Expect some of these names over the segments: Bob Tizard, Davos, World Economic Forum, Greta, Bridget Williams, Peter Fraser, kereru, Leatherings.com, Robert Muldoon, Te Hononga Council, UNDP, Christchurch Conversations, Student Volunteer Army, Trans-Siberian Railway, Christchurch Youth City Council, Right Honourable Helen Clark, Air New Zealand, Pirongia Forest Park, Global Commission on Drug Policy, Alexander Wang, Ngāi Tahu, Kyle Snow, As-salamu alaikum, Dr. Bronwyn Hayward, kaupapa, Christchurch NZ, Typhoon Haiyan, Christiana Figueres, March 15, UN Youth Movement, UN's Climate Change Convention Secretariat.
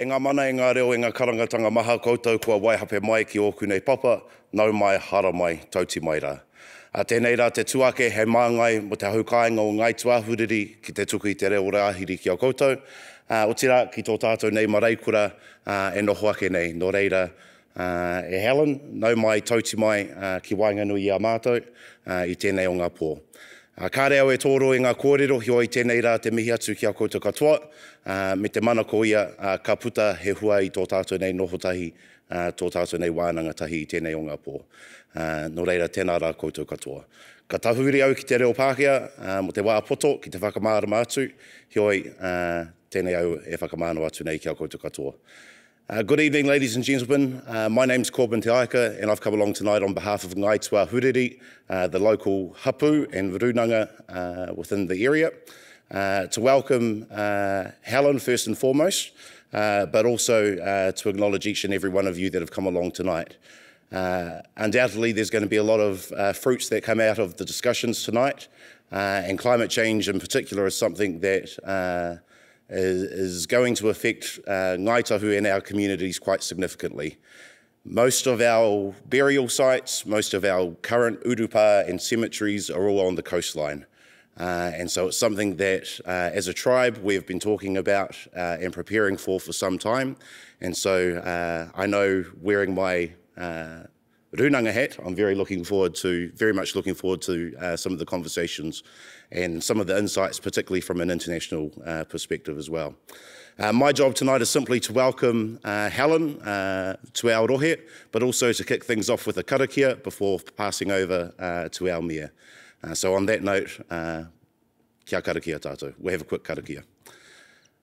E ngā mana e ngā reo e ngā karangatanga maha koutou kua waihape mai ki ōku nei papa, nau mai, hara mai, tauti mai rā. A tēnei rā te tuake hei māngai mo te haukainga o Ngāi Tūāhuriri ki te tuku i te reo rāhiri ki a koutou. O tira ki tō tātou nei maraikura e noho ake nei. Nō reira e Helen, nau mai, tauti mai ki Wainganui a mātou i tēnei o ngā pō. Kā reo e tōro e ngā kōrero hioi tēnei rā te mihi atu ki a koutou katoa, me te mana ko ia ka puta he hua i tō tātou nei nohotahi, tō tātou nei wānangatahi i tēnei o ngā pō. Nō reira tēnā rā koutou katoa. Ka tahuiri au ki te reo Pākehā, mo te wāpoto ki te whakamārama atu, hioi tēnei au e whakamāno atu nei ki a koutou katoa. Good evening, ladies and gentlemen. My name's Corban Te Aika, and I've come along tonight on behalf of Ngāi Tūāhuriri, the local hapu and runanga within the area, to welcome Helen first and foremost, but also to acknowledge each and every one of you that have come along tonight. Undoubtedly, there's going to be a lot of fruits that come out of the discussions tonight, and climate change in particular is something that is going to affect Ngāi Tahu and our communities quite significantly. Most of our burial sites, most of our current urupa and cemeteries are all on the coastline. And so it's something that, as a tribe, we've been talking about and preparing for some time. And so I know wearing my runanga hat, I'm very much looking forward to some of the conversations and some of the insights, particularly from an international perspective as well. My job tonight is simply to welcome Helen to our rohe, but also to kick things off with a karakia before passing over to our Mia. So on that note, kia karakia tātou. We'll have a quick karakia.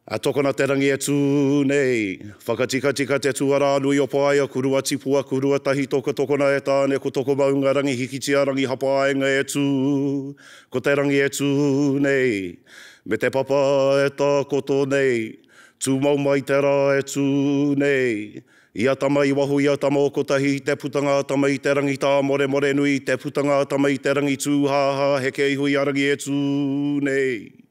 A tokona te rangi e tū nei, whakatikatika te tuara nui o pāi a kurua tipua kurua tahi toka tokona e tāne ko toko maunga rangi hikitia rangi hapaenga e tū, ko te rangi e tū nei, me te papa e tā koto nei, tū maumai te rā e tū nei, ia tama i wahu ia tama o kotahi, te putanga tama i te rangi tā more more nui, te putanga tama i te rangi tū haha heke ihui a rangi e tū nei.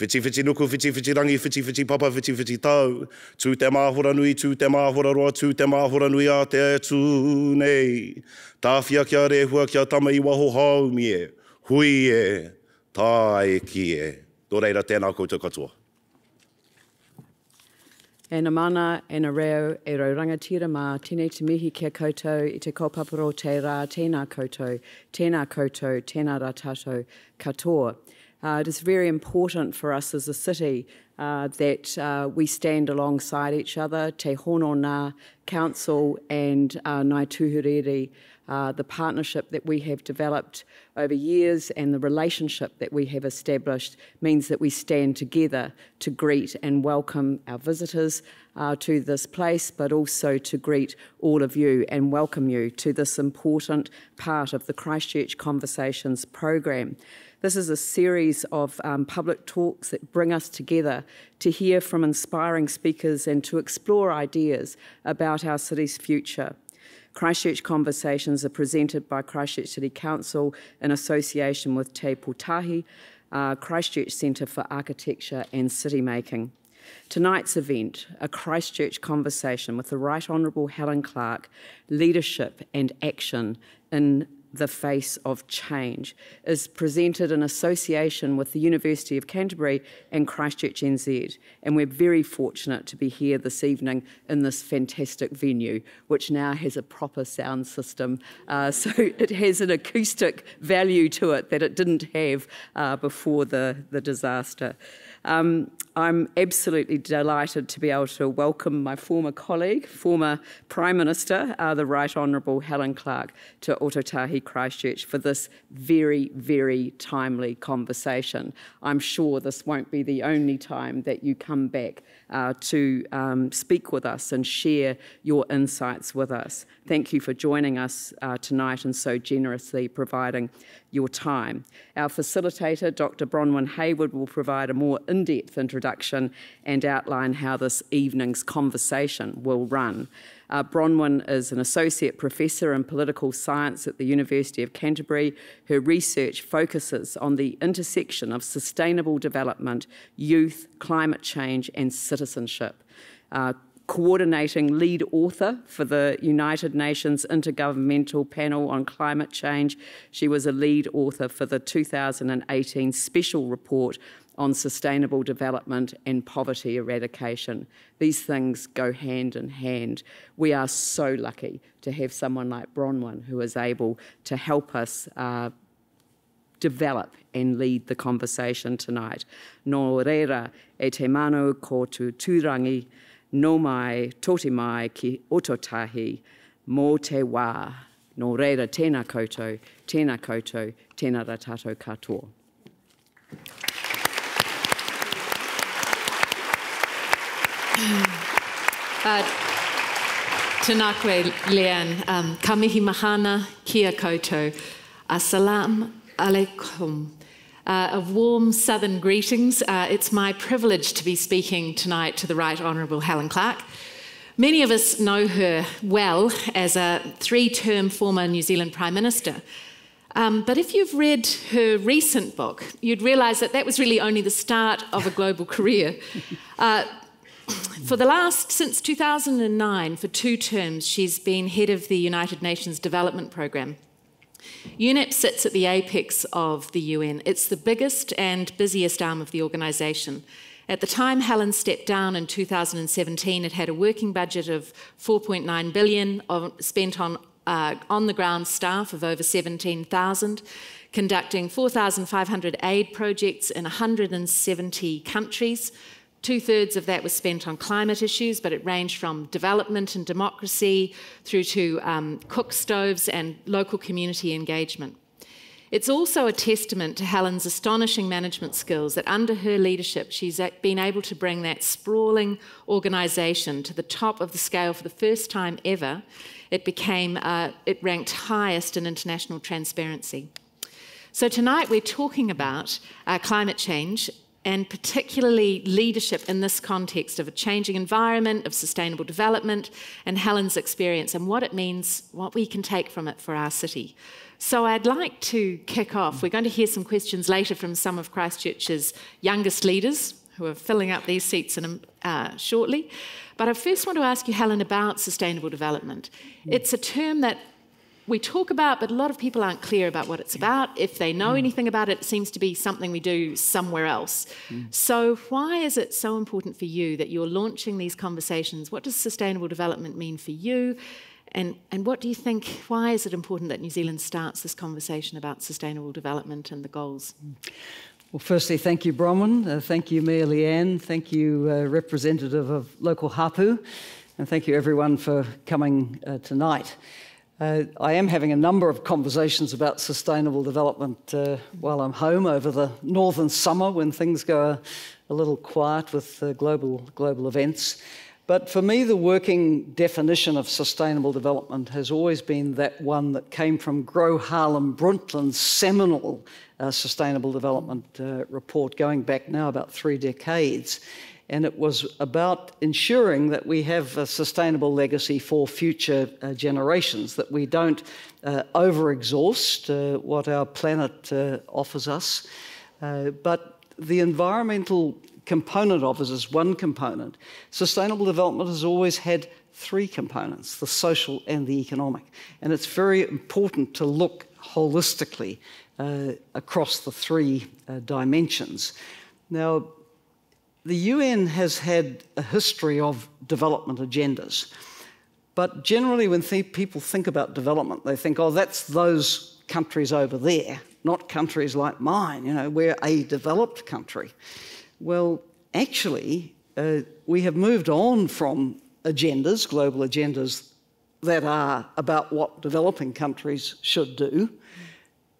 Whiti whiti nuku, whiti whiti rangi, whiti whiti papa, whiti whiti tau. Tū te māhora nui, tū te māhora roa, tū te māhora nui a te tū nei. Tāwhia kia rehua kia tama i waho haumi e, hui e, tā e ki e. Tō reira tēnā koutou katoa. E nā mana, e nā reo, e rau rangatira mā, tēnei te mihi kia koutou, i te kaupaparo te rā, tēnā koutou, tēnā koutou, tēnā rā tātou katoa. It is very important for us as a city that we stand alongside each other, Te Hononga Council and Ngāi Tūāhuriri, the partnership that we have developed over years and the relationship that we have established means that we stand together to greet and welcome our visitors to this place, but also to greet all of you and welcome you to this important part of the Christchurch Conversations programme. This is a series of public talks that bring us together to hear from inspiring speakers and to explore ideas about our city's future. Christchurch Conversations are presented by Christchurch City Council in association with Te Pūtahi, Christchurch Centre for Architecture and City Making. Tonight's event, a Christchurch conversation with the Right Honourable Helen Clark, Leadership and Action in the Face of Change, is presented in association with the University of Canterbury and Christchurch NZ, and we're very fortunate to be here this evening in this fantastic venue, which now has a proper sound system, so it has an acoustic value to it that it didn't have before the disaster. I'm absolutely delighted to be able to welcome my former colleague, former Prime Minister, the Right Honourable Helen Clark, to Ōtotahi Christchurch for this very, very timely conversation. I'm sure this won't be the only time that you come back to speak with us and share your insights with us. Thank you for joining us tonight and so generously providing your time. Our facilitator, Dr. Bronwyn Hayward, will provide a more in-depth introduction and outline how this evening's conversation will run. Bronwyn is an Associate Professor in Political Science at the University of Canterbury. Her research focuses on the intersection of sustainable development, youth, climate change and citizenship. coordinating lead author for the United Nations Intergovernmental Panel on Climate Change. She was a lead author for the 2018 Special Report on Sustainable Development and Poverty Eradication. These things go hand in hand. We are so lucky to have someone like Bronwyn who is able to help us develop and lead the conversation tonight. Nō reira e te manu ko tu turangi, no mai, toti mai ki ōtotahi, mō te wā. Nō reira tēnā koutou, tēnā koutou, tēnā rā tātou katoa. Tēnā koe, Leanne. Ka mihi mahana kia koutou. As-salamu alaikum. A warm southern greetings. It's my privilege to be speaking tonight to the Right Honourable Helen Clark. Many of us know her well as a three-term former New Zealand Prime Minister. But if you've read her recent book, you'd realise that that was really only the start of a global career. Since 2009, for two terms, she's been head of the United Nations Development Programme. UNEP sits at the apex of the UN. It's the biggest and busiest arm of the organisation. At the time Helen stepped down in 2017, it had a working budget of $4.9 billion spent on on-the-ground staff of over 17,000, conducting 4,500 aid projects in 170 countries. Two-thirds of that was spent on climate issues, but it ranged from development and democracy through to cook stoves and local community engagement. It's also a testament to Helen's astonishing management skills that under her leadership, she's been able to bring that sprawling organisation to the top of the scale for the first time ever. It ranked highest in international transparency. So tonight we're talking about climate change, and particularly leadership in this context of a changing environment, of sustainable development, and Helen's experience and what it means, what we can take from it for our city. So I'd like to kick off. We're going to hear some questions later from some of Christchurch's youngest leaders who are filling up these seats in, shortly. But I first want to ask you, Helen, about sustainable development. It's a term that we talk about, but a lot of people aren't clear about what it's about. If they know anything about it, it seems to be something we do somewhere else. So why is it so important for you that you're launching these conversations? What does sustainable development mean for you? And what do you think, why is it important that New Zealand starts this conversation about sustainable development and the goals? Well, firstly, thank you, Bronwyn. Thank you, Mayor Leanne. Thank you, representative of local Hapu. And thank you, everyone, for coming tonight. I am having a number of conversations about sustainable development while I'm home over the northern summer when things go a little quiet with global events. But for me, the working definition of sustainable development has always been that one that came from Gro Harlem Brundtland's seminal sustainable development report going back now about 3 decades. And it was about ensuring that we have a sustainable legacy for future generations, that we don't over-exhaust what our planet offers us. But the environmental component of it is one component. Sustainable development has always had three components, the social and the economic. And it's very important to look holistically across the three dimensions. Now, the UN has had a history of development agendas, but generally when people think about development, they think, oh, that's those countries over there, not countries like mine. You know, we're a developed country. Well, actually, we have moved on from agendas, global agendas, that are about what developing countries should do,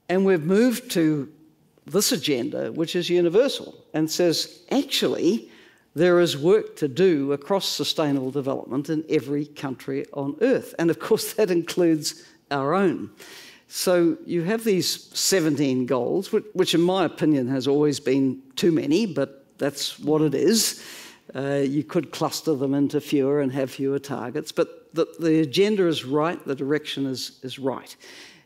and we've moved to this agenda, which is universal and says, actually, there is work to do across sustainable development in every country on earth. And of course, that includes our own. So you have these 17 goals, which in my opinion has always been too many, but that's what it is. You could cluster them into fewer and have fewer targets, but the agenda is right, the direction is right.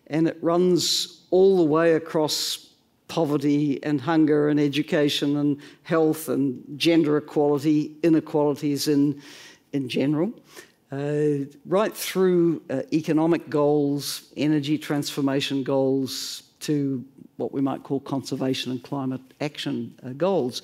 And it runs all the way across poverty and hunger and education and health and gender equality, inequalities in in general, right through economic goals, energy transformation goals, to what we might call conservation and climate action goals.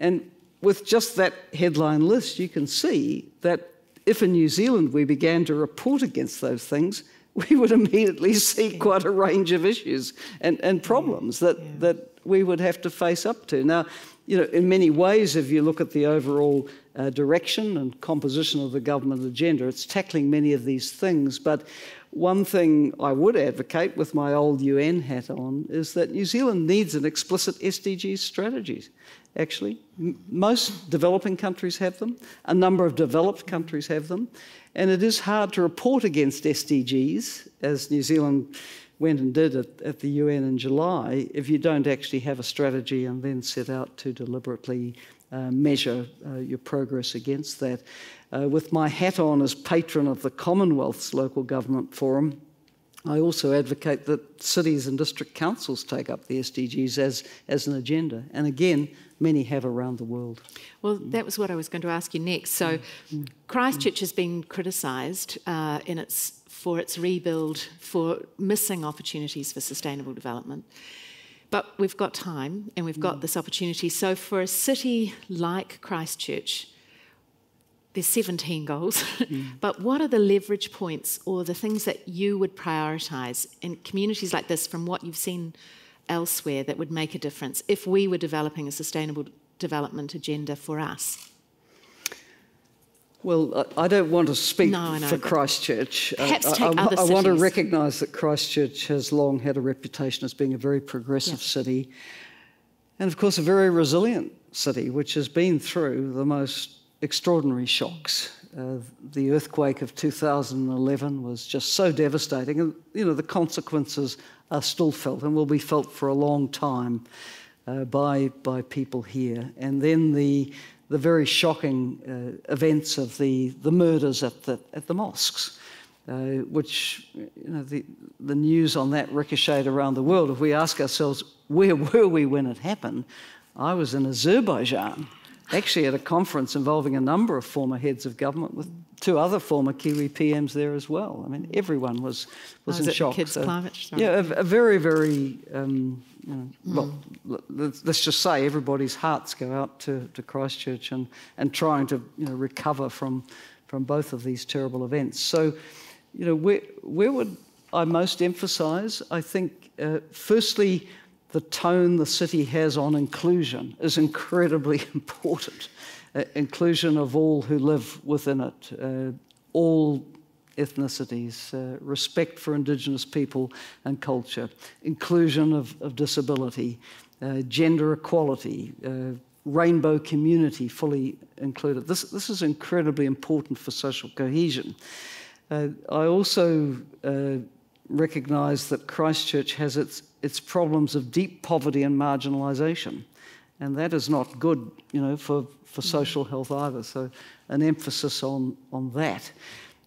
And with just that headline list, you can see that if in New Zealand we began to report against those things, we would immediately see quite a range of issues and problems that we would have to face up to. Now, you know, in many ways, if you look at the overall direction and composition of the government agenda, it's tackling many of these things. But one thing I would advocate with my old UN hat on is that New Zealand needs an explicit SDG strategy, actually. Most developing countries have them. A number of developed countries have them. And it is hard to report against SDGs, as New Zealand went and did at the UN in July, if you don't actually have a strategy and then set out to deliberately measure your progress against that. With my hat on as patron of the Commonwealth's Local Government Forum, I also advocate that cities and district councils take up the SDGs as an agenda. And again, many have around the world. Well, that was what I was going to ask you next. So Christchurch has been criticised for its rebuild, for missing opportunities for sustainable development. But we've got time and we've got this opportunity. So for a city like Christchurch, there's 17 goals, but what are the leverage points or the things that you would prioritise in communities like this from what you've seen elsewhere that would make a difference if we were developing a sustainable development agenda for us? Well, I don't want to speak for Christchurch. I want to recognise that Christchurch has long had a reputation as being a very progressive city and, of course, a very resilient city, which has been through the most extraordinary shocks. The earthquake of 2011 was just so devastating, and you know the consequences are still felt and will be felt for a long time by people here. And then the very shocking events of the murders at the mosques, which you know the news on that ricocheted around the world. If we ask ourselves where were we when it happened, I was in Azerbaijan, actually at a conference involving a number of former heads of government with two other former Kiwi PMs there as well. I mean, everyone was in shock. Kids Climate? Sorry. Yeah, a very, very... well, let's just say everybody's hearts go out to Christchurch and trying to recover from both of these terrible events. So, you know, where would I most emphasise? I think, firstly, the tone the city has on inclusion is incredibly important. Inclusion of all who live within it, all ethnicities, respect for Indigenous people and culture, inclusion of disability, gender equality, rainbow community fully included. This is incredibly important for social cohesion. I also recognise that Christchurch has its problems of deep poverty and marginalisation, and that is not good, you know, for social health either. So an emphasis on that.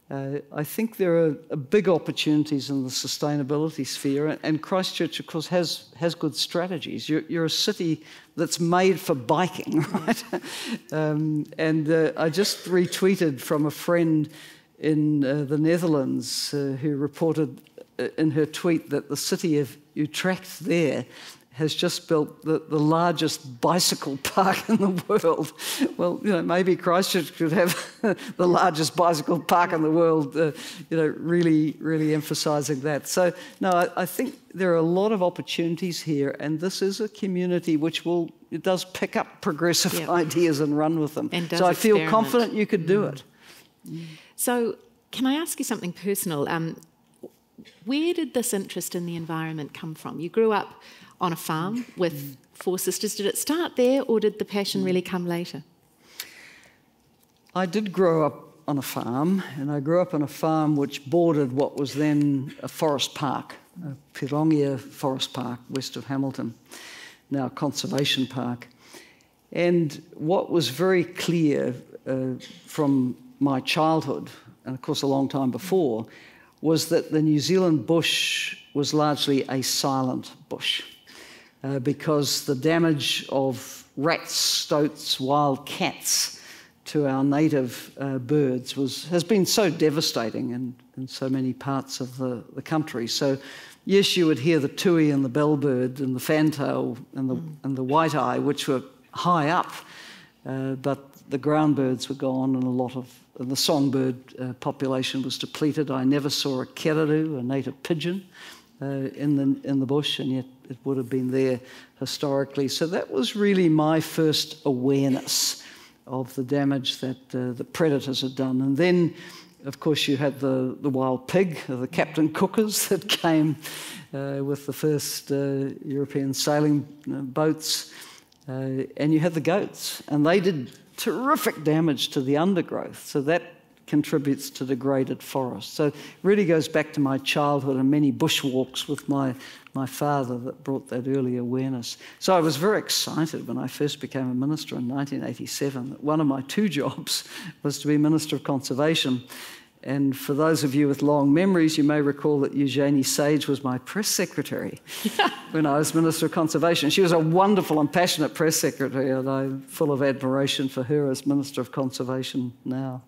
I think there are big opportunities in the sustainability sphere, and Christchurch, of course, has good strategies. You're a city that's made for biking, right? I just retweeted from a friend in the Netherlands who reported in her tweet that the city of Utrecht there has just built the largest bicycle park in the world. Well, you know, maybe Christchurch could have the largest bicycle park in the world, you know, really, really emphasising that. So, no, I think there are a lot of opportunities here, and this is a community which does pick up progressive ideas and run with them. So I feel confident you could do it. So can I ask you something personal? Where did this interest in the environment come from? You grew up on a farm with four sisters. Did it start there, or did the passion really come later? I did grow up on a farm, and I grew up on a farm which bordered what was then a forest park, a Pirongia Forest Park west of Hamilton, now a conservation park. And what was very clear from my childhood, and of course a long time before, was that the New Zealand bush was largely a silent bush because the damage of rats, stoats, wild cats to our native birds has been so devastating in so many parts of the country. So yes, you would hear the tui and the bellbird and the fantail and the white-eye, which were high up, but the ground birds were gone, and the songbird population was depleted. I never saw a kereru, a native pigeon, in the bush, and yet it would have been there historically. So that was really my first awareness of the damage that the predators had done. And then, of course, you had the wild pig, the Captain Cookers, that came with the first European sailing boats, and you had the goats, and they did terrific damage to the undergrowth. So that contributes to degraded forests. So it really goes back to my childhood and many bushwalks with my father that brought that early awareness. So I was very excited when I first became a minister in 1987 that one of my two jobs was to be Minister of Conservation. And for those of you with long memories, you may recall that Eugenie Sage was my press secretary when I was Minister of Conservation. She was a wonderful and passionate press secretary, and I'm full of admiration for her as Minister of Conservation now.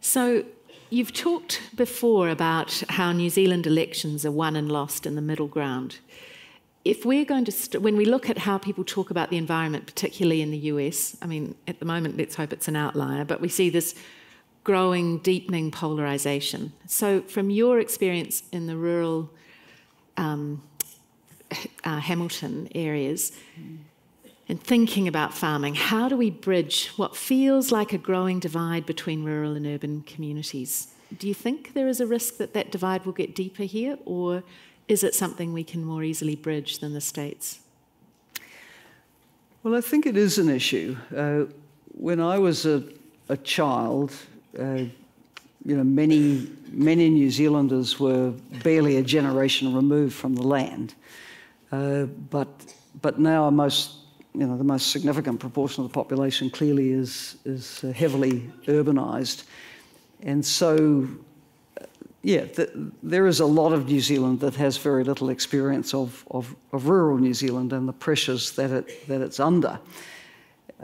So you've talked before about how New Zealand elections are won and lost in the middle ground. If we're going to, when we look at how people talk about the environment, particularly in the US, I mean, at the moment, let's hope it's an outlier, but we see this growing, deepening polarisation. So from your experience in the rural Hamilton areas and thinking about farming, how do we bridge what feels like a growing divide between rural and urban communities? Do you think there is a risk that that divide will get deeper here, or is it something we can more easily bridge than the States? Well, I think it is an issue. When I was a child, you know, many New Zealanders were barely a generation removed from the land, but now the most significant proportion of the population clearly is heavily urbanised, and so yeah, there is a lot of New Zealand that has very little experience of rural New Zealand and the pressures that it's under.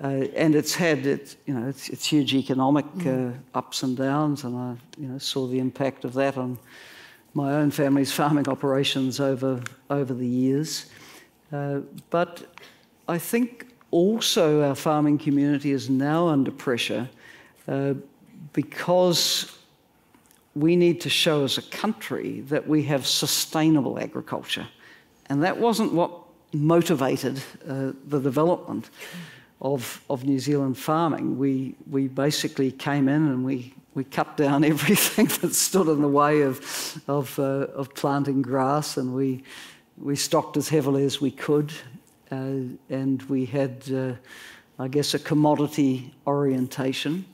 And it's had its huge economic ups and downs, and I saw the impact of that on my own family's farming operations over the years. But I think also our farming community is now under pressure because we need to show as a country that we have sustainable agriculture, and that wasn't what motivated the development of New Zealand farming. We basically came in and we cut down everything that stood in the way of planting grass, and we stocked as heavily as we could, and we had, I guess, a commodity orientation.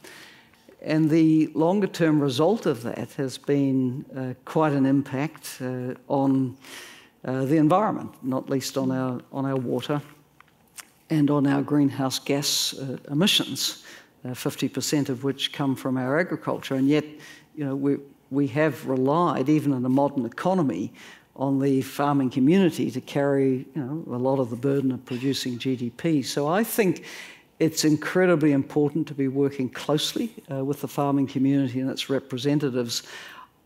And the longer-term result of that has been quite an impact on the environment, not least on our water, and on our greenhouse gas emissions, 50% of which come from our agriculture. And yet, we have relied, even in a modern economy, on the farming community to carry a lot of the burden of producing GDP. So I think it's incredibly important to be working closely with the farming community and its representatives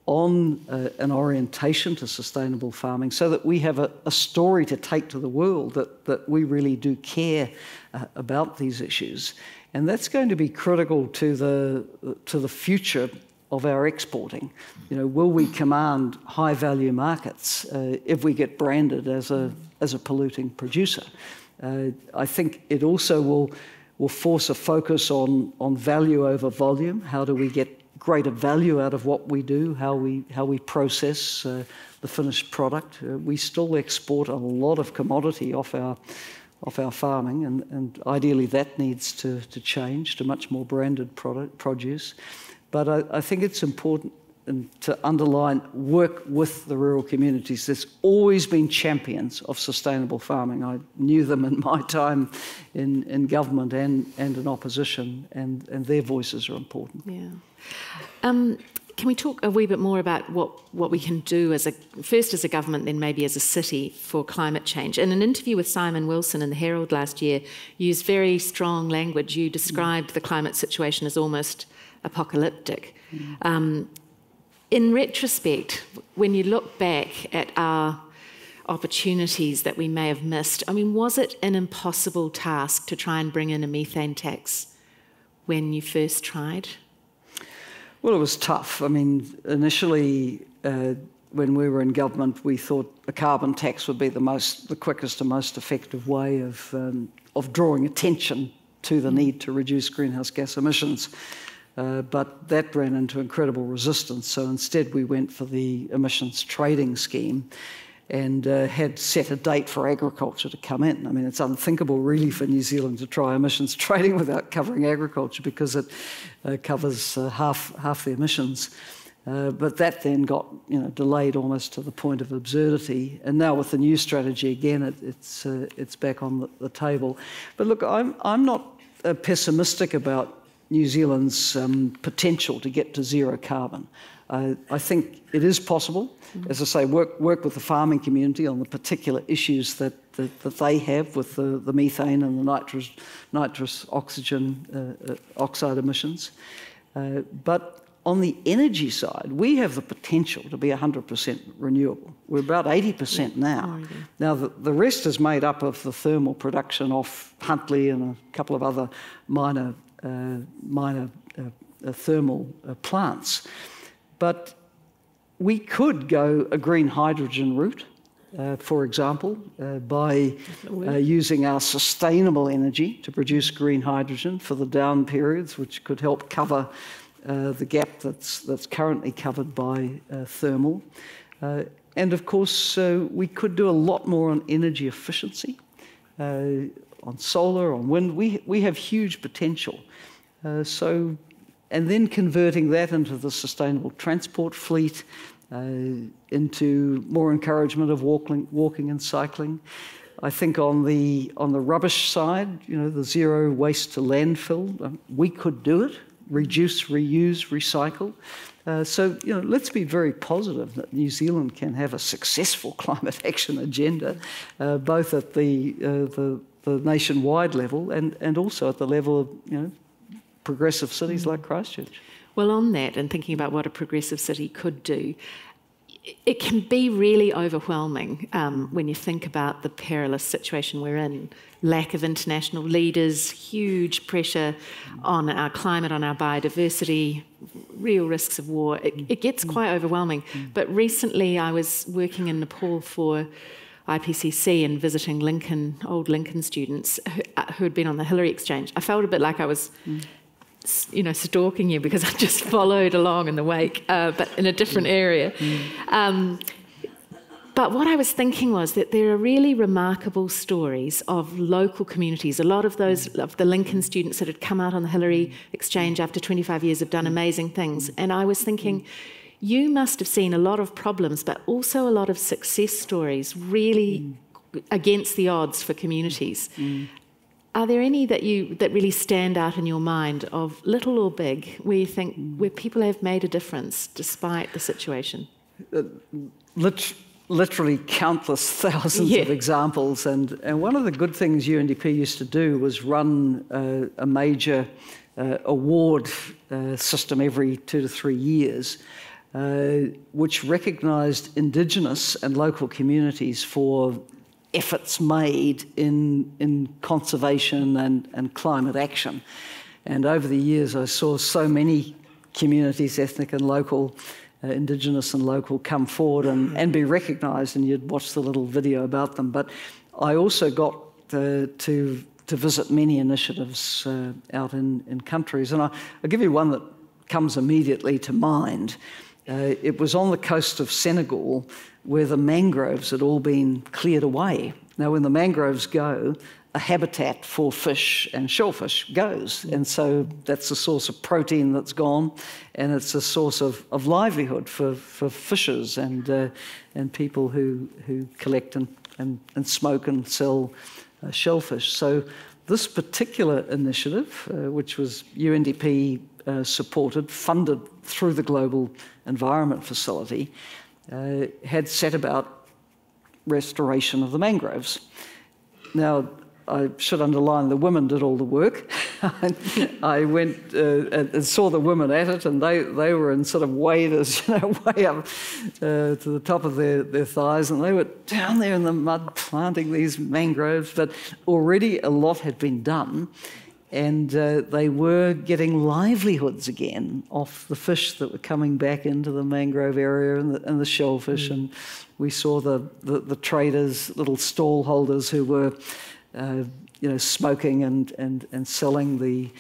on an orientation to sustainable farming, so that we have a story to take to the world that we really do care about these issues. And that's going to be critical to the future of our exporting. Will we command high-value markets if we get branded as a polluting producer? I think it also will force a focus on value over volume. How do we get greater value out of what we do, how we process the finished product. We still export a lot of commodity off our farming, and ideally that needs to change to much more branded produce. But I think it's important to underline work with the rural communities. There's always been champions of sustainable farming. I knew them in my time in government and in opposition, and their voices are important. Yeah. Can we talk a wee bit more about what we can do as first as a government, then maybe as a city, for climate change? In an interview with Simon Wilson in the Herald last year, you used very strong language. You described the climate situation as almost apocalyptic. In retrospect, when you look back at our opportunities that we may have missed, I mean, was it an impossible task to try and bring in a methane tax when you first tried? Well, it was tough. I mean, initially, when we were in government, we thought a carbon tax would be the quickest and most effective way of drawing attention to the need to reduce greenhouse gas emissions. But that ran into incredible resistance. So instead, we went for the emissions trading scheme and had set a date for agriculture to come in. I mean, it's unthinkable, really, for New Zealand to try emissions trading without covering agriculture, because it covers half the emissions. But that then got delayed almost to the point of absurdity. And now with the new strategy again, it's back on the table. But look, I'm not pessimistic about New Zealand's potential to get to zero carbon. I think it is possible. As I say, work with the farming community on the particular issues that they have with the methane and the nitrous oxygen oxide emissions. But on the energy side, we have the potential to be 100% renewable. We're about 80% now. Now, the rest is made up of the thermal production off Huntly and a couple of other minor thermal plants. But we could go a green hydrogen route, for example, by using our sustainable energy to produce green hydrogen for the down periods, which could help cover the gap that's currently covered by thermal. And of course, we could do a lot more on energy efficiency, on solar, on wind. We have huge potential. And then converting that into the sustainable transport fleet, into more encouragement of walking and cycling. I think on the rubbish side, the zero waste to landfill, we could do it. Reduce, reuse, recycle. So let's be very positive that New Zealand can have a successful climate action agenda, both at the nationwide level and also at the level of progressive cities like Christchurch. Well, on that, and thinking about what a progressive city could do, it can be really overwhelming when you think about the perilous situation we're in. Lack of international leaders, huge pressure on our climate, on our biodiversity, real risks of war. It gets quite overwhelming. But recently I was working in Nepal for IPCC and visiting Lincoln, old Lincoln students who had been on the Hillary Exchange. I felt a bit like I was... stalking you, because I just followed along in the wake, but in a different area. But what I was thinking was that there are really remarkable stories of local communities. A lot of those of the Lincoln students that had come out on the Hillary Exchange after 25 years have done amazing things. And I was thinking, you must have seen a lot of problems, but also a lot of success stories, really against the odds for communities. Are there any that really stand out in your mind, of little or big, where you think where people have made a difference despite the situation? Literally countless thousands of examples, and one of the good things UNDP used to do was run a major award system every 2 to 3 years, which recognised Indigenous and local communities for efforts made in conservation and climate action. And over the years, I saw so many communities, ethnic and local, Indigenous and local, come forward and be recognised, and you'd watch the little video about them. But I also got to visit many initiatives out in countries. And I'll give you one that comes immediately to mind. It was on the coast of Senegal, where the mangroves had all been cleared away. Now, when the mangroves go, a habitat for fish and shellfish goes. And so that's a source of protein that's gone, and it's a source of livelihood for fishers and people who collect and smoke and sell shellfish. So this particular initiative, which was UNDP supported, funded through the Global Environment Facility, had set about restoration of the mangroves. Now, I should underline the women did all the work. I went and saw the women at it, and they were in sort of waders, you know, way up to the top of their thighs, and they were down there in the mud planting these mangroves. But already a lot had been done, and they were getting livelihoods again off the fish that were coming back into the mangrove area and the shellfish. Mm. And we saw the traders, little stall holders who were... you know, smoking and selling the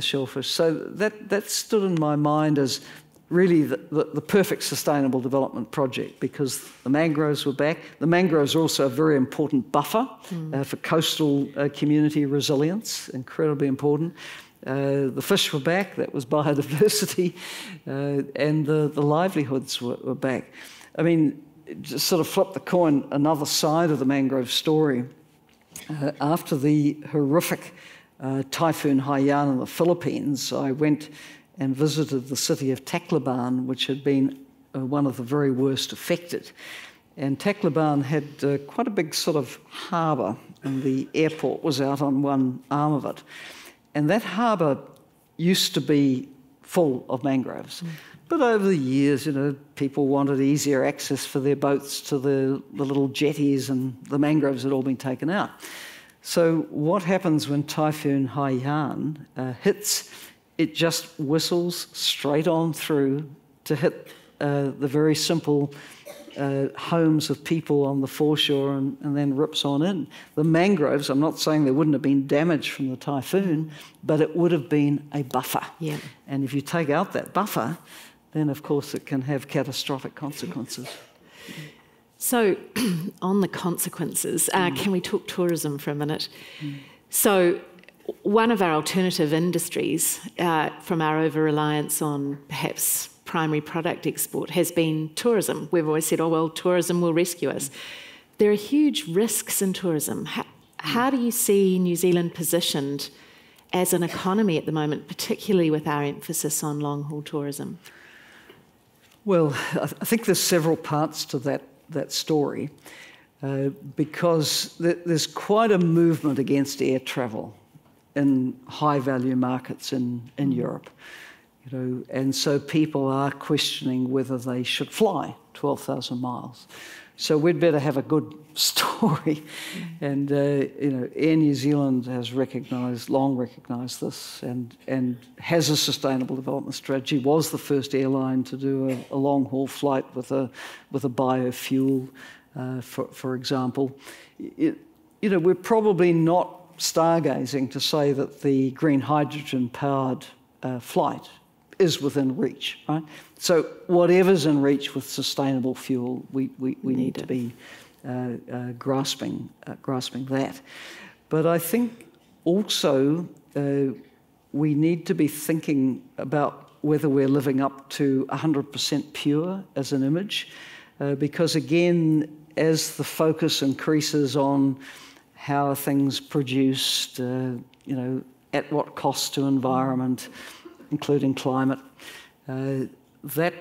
shellfish. So that stood in my mind as really the perfect sustainable development project, because the mangroves were back. The mangroves are also a very important buffer for coastal community resilience, incredibly important. The fish were back, that was biodiversity, and the livelihoods were back. I mean, just sort of flip the coin, another side of the mangrove story. After the horrific Typhoon Haiyan in the Philippines, I went and visited the city of Tacloban, which had been one of the very worst affected. And Tacloban had quite a big sort of harbour, and the airport was out on one arm of it. And that harbour used to be full of mangroves. Mm. But over the years, you know, people wanted easier access for their boats to the little jetties, and the mangroves had all been taken out. So what happens when Typhoon Haiyan hits? It just whistles straight on through to hit the very simple homes of people on the foreshore, and then rips on in. The mangroves, I'm not saying there wouldn't have been damage from the typhoon, but it would have been a buffer. Yeah. And if you take out that buffer, then, of course, it can have catastrophic consequences. So, on the consequences, can we talk tourism for a minute? Mm. So, one of our alternative industries, from our over-reliance on perhaps primary product export, has been tourism. We've always said, oh, well, tourism will rescue us. Mm. There are huge risks in tourism. How do you see New Zealand positioned as an economy at the moment, particularly with our emphasis on long-haul tourism? Well, I think there's several parts to that story, because there's quite a movement against air travel in high-value markets in Europe, you know, and so people are questioning whether they should fly 12,000 miles. So we'd better have a good story, and you know, Air New Zealand has recognised, long recognised this, and has a sustainable development strategy. Was the first airline to do a long haul flight with a biofuel, for example. You know, we're probably not stargazing to say that the green hydrogen powered flight is within reach, right? So whatever's in reach with sustainable fuel, we need to be grasping that. But I think also we need to be thinking about whether we're living up to 100% pure as an image, because again, as the focus increases on how are things produced, you know, at what cost to environment, including climate, that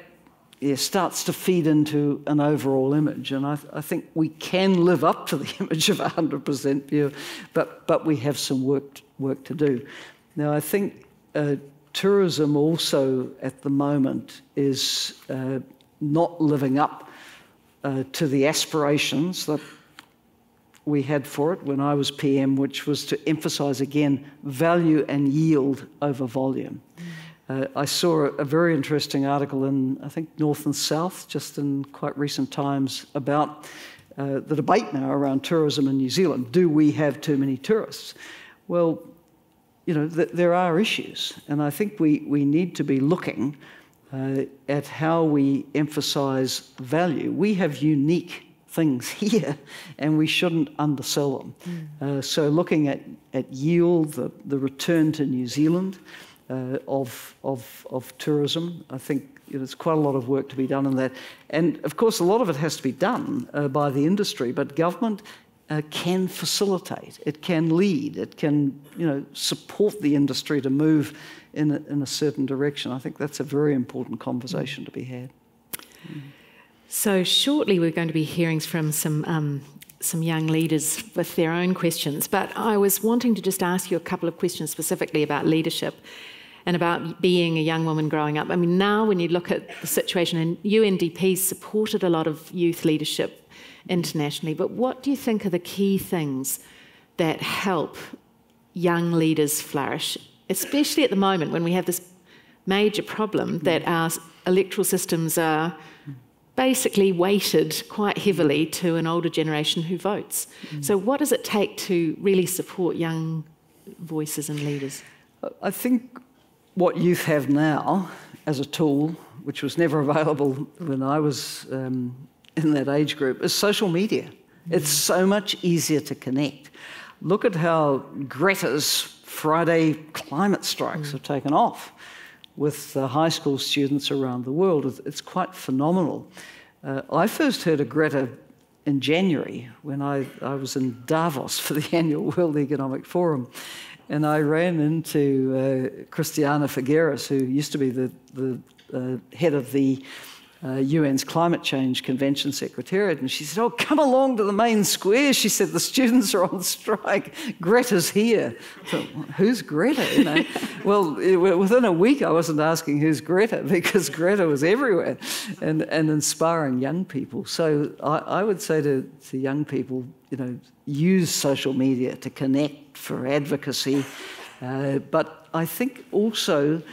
starts to feed into an overall image. And I think we can live up to the image of 100% pure, but we have some work to do. Now, I think tourism also at the moment is not living up to the aspirations that we had for it when I was PM, which was to emphasise again value and yield over volume. Mm. I saw a very interesting article in, I think, North and South, just in quite recent times, about the debate now around tourism in New Zealand. Do we have too many tourists? Well, you know, there are issues, and I think we need to be looking at how we emphasise value. We have unique things here, and we shouldn't undersell them. Mm. So looking at yield, the return to New Zealand, of tourism. I think there's quite a lot of work to be done in that. And of course, a lot of it has to be done by the industry, but government can facilitate, it can lead, it can, you know, support the industry to move in a certain direction. I think that's a very important conversation to be had. So shortly we're going to be hearing from some young leaders with their own questions, but I was wanting to just ask you a couple of questions specifically about leadership and about being a young woman growing up. I mean, now when you look at the situation, and UNDP supported a lot of youth leadership internationally, but what do you think are the key things that help young leaders flourish, especially at the moment when we have this major problem that our electoral systems are basically weighted quite heavily to an older generation who votes? So what does it take to really support young voices and leaders? I think what youth have now as a tool, which was never available when I was in that age group, is social media. It's so much easier to connect. Look at how Greta's Friday climate strikes have taken off with high school students around the world. It's quite phenomenal. I first heard of Greta in January when I was in Davos for the annual World Economic Forum. And I ran into Christiana Figueres, who used to be the head of the UN's Climate Change Convention Secretariat, and she said, "Oh, come along to the main square," she said, "the students are on strike. Greta's here." I thought, well, who's Greta? You know? Well, within a week I wasn't asking who's Greta, because Greta was everywhere and inspiring young people. So I would say to young people, you know, use social media to connect for advocacy, but I think also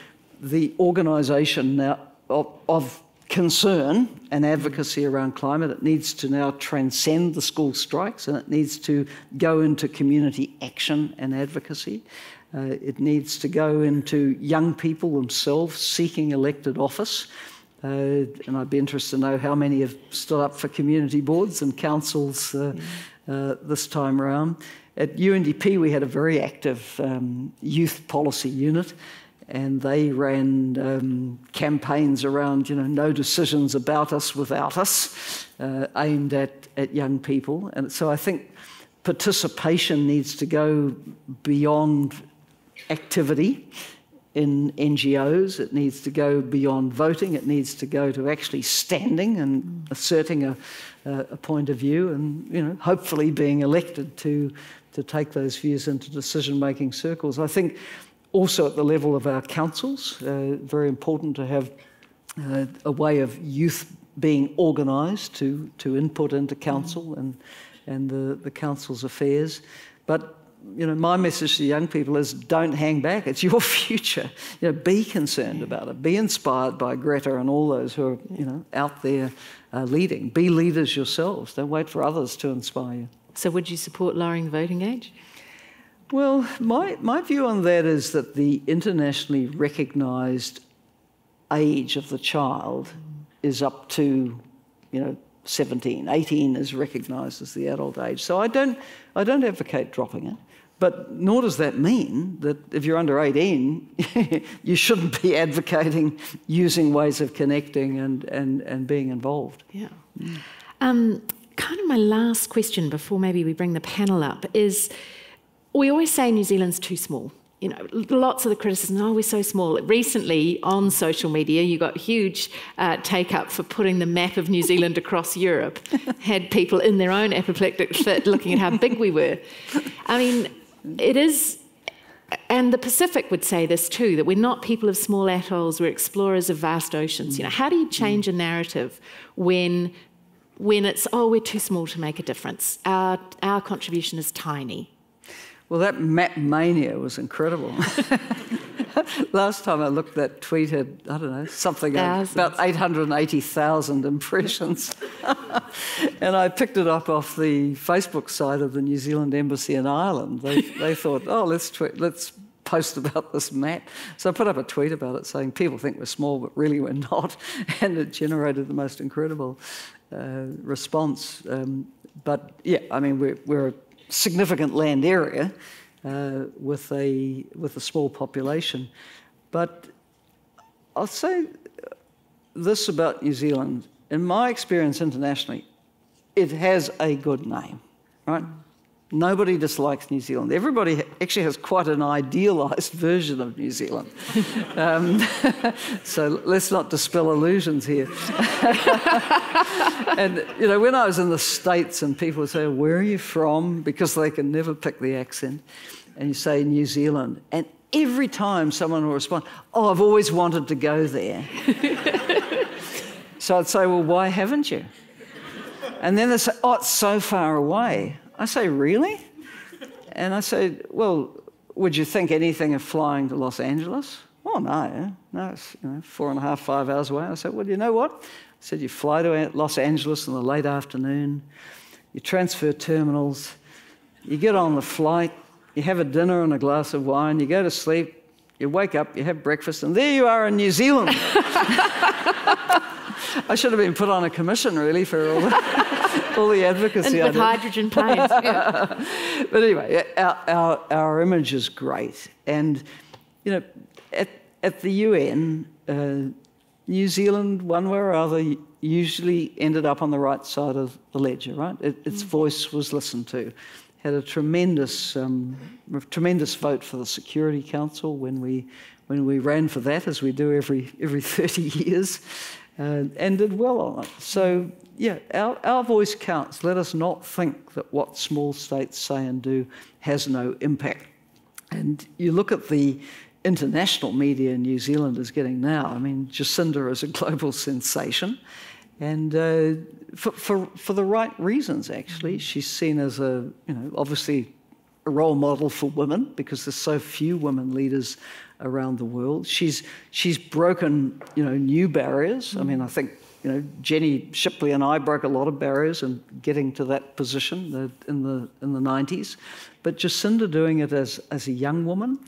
the organisation now of concern and advocacy around climate, it needs to now transcend the school strikes, and it needs to go into community action and advocacy. It needs to go into young people themselves seeking elected office. And I'd be interested to know how many have stood up for community boards and councils this time around. At UNDP, we had a very active youth policy unit, and they ran campaigns around, you know, no decisions about us without us, aimed at young people. And so I think participation needs to go beyond activity in NGOs. It needs to go beyond voting. It needs to go to actually standing and asserting a point of view, and, you know, hopefully being elected to take those views into decision-making circles. I think also at the level of our councils, very important to have a way of youth being organised to input into council and the council's affairs. But, you know, my message to young people is don't hang back. It's your future. You know, be concerned about it. Be inspired by Greta and all those who are, you know, out there leading. Be leaders yourselves. Don't wait for others to inspire you. So would you support lowering the voting age? Well, my view on that is that the internationally recognised age of the child is up to, you know, 17. 18 is recognised as the adult age. So I don't advocate dropping it, but nor does that mean that if you're under 18, you shouldn't be advocating using ways of connecting and being involved. Yeah. Kind of my last question before maybe we bring the panel up is, we always say New Zealand's too small. You know, lots of the criticism, oh, we're so small. Recently, on social media, you got huge take-up for putting the map of New Zealand across Europe. Had people in their own apoplectic fit looking at how big we were. I mean, it is, and the Pacific would say this too, that we're not people of small atolls, we're explorers of vast oceans. You know, how do you change a narrative when it's, oh, we're too small to make a difference? Our contribution is tiny. Well, that map mania was incredible. Last time I looked, that tweet had, I don't know, something like about 880,000 impressions. And I picked it up off the Facebook side of the New Zealand Embassy in Ireland. They thought, oh, let's post about this map. So I put up a tweet about it saying, people think we're small, but really we're not. And it generated the most incredible response. But, yeah, I mean, we're a significant land area with a small population. But I'll say this about New Zealand. In my experience internationally, it has a good name, right? Nobody dislikes New Zealand. Everybody actually has quite an idealised version of New Zealand. So let's not dispel illusions here. And, you know, when I was in the States and people would say, where are you from? Because they can never pick the accent. And you say New Zealand. And every time someone will respond, oh, I've always wanted to go there. So I'd say, well, why haven't you? And then they say, oh, it's so far away. I say, really? And I say, well, would you think anything of flying to Los Angeles? Oh, no. No, it's 4.5, 5 hours away. I said, well, you know what? I said, you fly to Los Angeles in the late afternoon, you transfer terminals, you get on the flight, you have a dinner and a glass of wine, you go to sleep, you wake up, you have breakfast, and there you are in New Zealand. I should have been put on a commission, really, for all the, all the advocacy. And with hydrogen planes. Yeah. But anyway, our image is great. And, you know, at the UN, New Zealand, one way or other, usually ended up on the right side of the ledger, right? Its voice was listened to. Had a tremendous, tremendous vote for the Security Council when we ran for that, as we do every 30 years. And did well on it. So, yeah, our voice counts. Let us not think that what small states say and do has no impact. And you look at the international media New Zealand is getting now. I mean, Jacinda is a global sensation. And for the right reasons, actually. She's seen as a, obviously a role model for women because there's so few women leaders around the world. She's broken, new barriers. I mean, I think, Jenny Shipley and I broke a lot of barriers in getting to that position in the 90s. But Jacinda doing it as a young woman,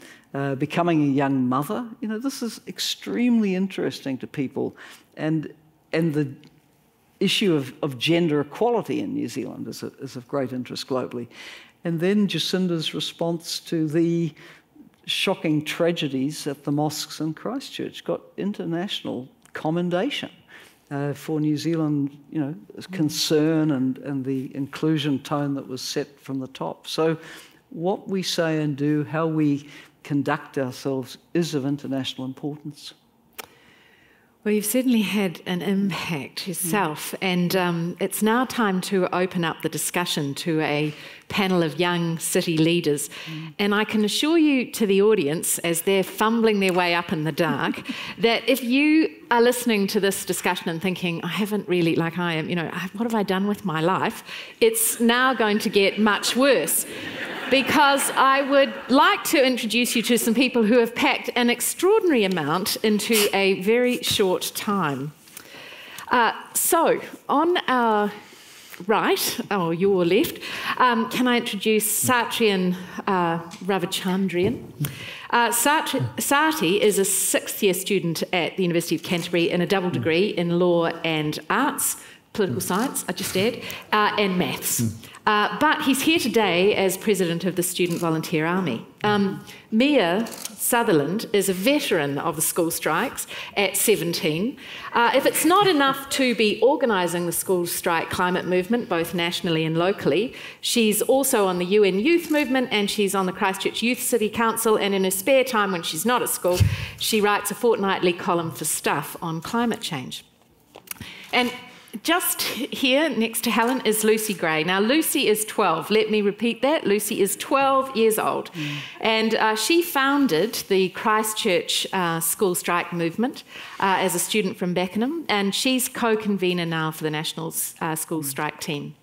becoming a young mother, this is extremely interesting to people. And the issue of gender equality in New Zealand is of great interest globally. And then Jacinda's response to the shocking tragedies at the mosques in Christchurch got international commendation for New Zealand, concern and the inclusion tone that was set from the top. So what we say and do, how we conduct ourselves is of international importance. Well, you've certainly had an impact yourself, and it's now time to open up the discussion to a panel of young city leaders. And I can assure you to the audience, as they're fumbling their way up in the dark, that if you are listening to this discussion and thinking, I haven't really, like I am, what have I done with my life? It's now going to get much worse. Because I would like to introduce you to some people who have packed an extraordinary amount into a very short time. So, on our right, or your left, can I introduce Sati Ravichandiren. Sati is a sixth-year student at the University of Canterbury in a double degree in law and arts, political science, I just add, and maths. But he's here today as president of the Student Volunteer Army. Mia Sutherland is a veteran of the school strikes at 17. If it's not enough to be organising the school strike climate movement, both nationally and locally, she's also on the UN Youth Movement and she's on the Christchurch Youth City Council, and in her spare time when she's not at school, she writes a fortnightly column for Stuff on climate change. And just here, next to Helen, is Lucy Gray. Now, Lucy is 12. Let me repeat that. Lucy is 12 years old. And she founded the Christchurch school strike movement as a student from Beckenham, and she's co-convener now for the National School Strike team.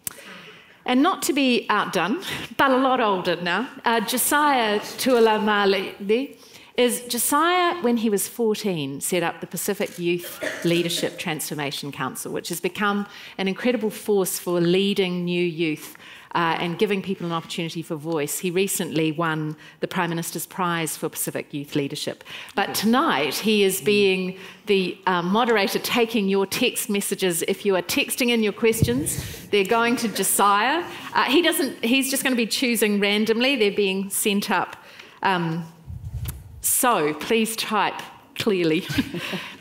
And not to be outdone, but a lot older now, Josiah Tualamali'i is Josiah, when he was 14, set up the Pacific Youth Leadership Transformation Council, which has become an incredible force for leading new youth and giving people an opportunity for voice. He recently won the Prime Minister's Prize for Pacific Youth Leadership. But tonight, he is being the moderator, taking your text messages. If you are texting in your questions, they're going to Josiah. He's just going to be choosing randomly. They're being sent up. So please type clearly.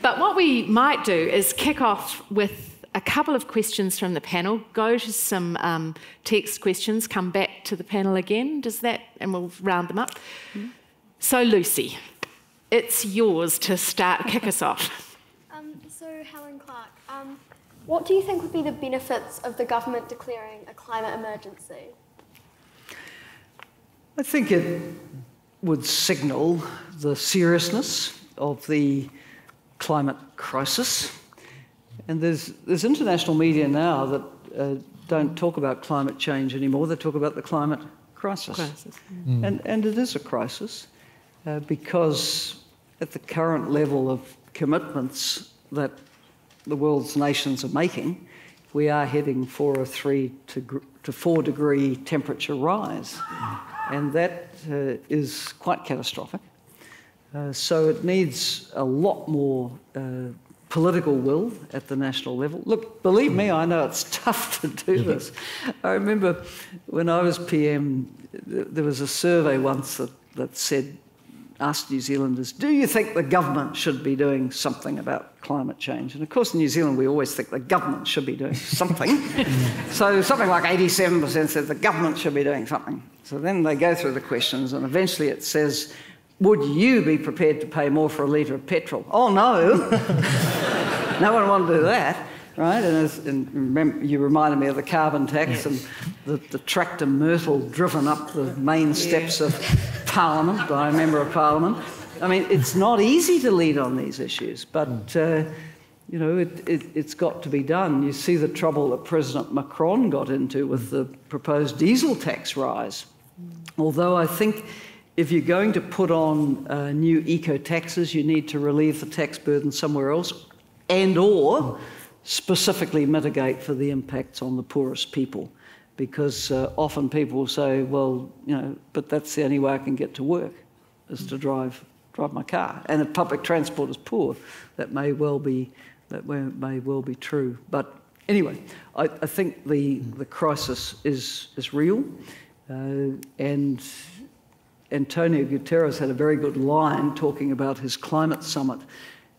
But what we might do is kick off with a couple of questions from the panel, go to some text questions, come back to the panel again, and we'll round them up. Mm-hmm. So Lucy, it's yours to start, kick us off. So Helen Clark, what do you think would be the benefits of the government declaring a climate emergency? I think it would signal the seriousness of the climate crisis. And there's international media now that don't talk about climate change anymore. They talk about the climate crisis. Mm. And it is a crisis because at the current level of commitments that the world's nations are making, we are heading for a 3 to 4 degree temperature rise. Mm. And that is quite catastrophic. So it needs a lot more political will at the national level. Look, believe me, I know it's tough to do this. I remember when I was PM, there was a survey once that said, asked New Zealanders, do you think the government should be doing something about climate change? And of course in New Zealand we always think the government should be doing something. So something like 87% said the government should be doing something. So then they go through the questions and eventually it says, would you be prepared to pay more for a litre of petrol? Oh, no. No one wanted to do that, right? And remember, you reminded me of the carbon tax and the tractor Myrtle driven up the main steps of Parliament by a Member of Parliament. I mean, it's not easy to lead on these issues, but, you know, it's got to be done. You see the trouble that President Macron got into with the proposed diesel tax rise. Although I think if you're going to put on new eco-taxes, you need to relieve the tax burden somewhere else and or specifically mitigate for the impacts on the poorest people, because often people will say, well, you know, but that's the only way I can get to work is to drive my car. And if public transport is poor, that may well be true. But anyway, I think the crisis is real and Antonio Guterres had a very good line talking about his climate summit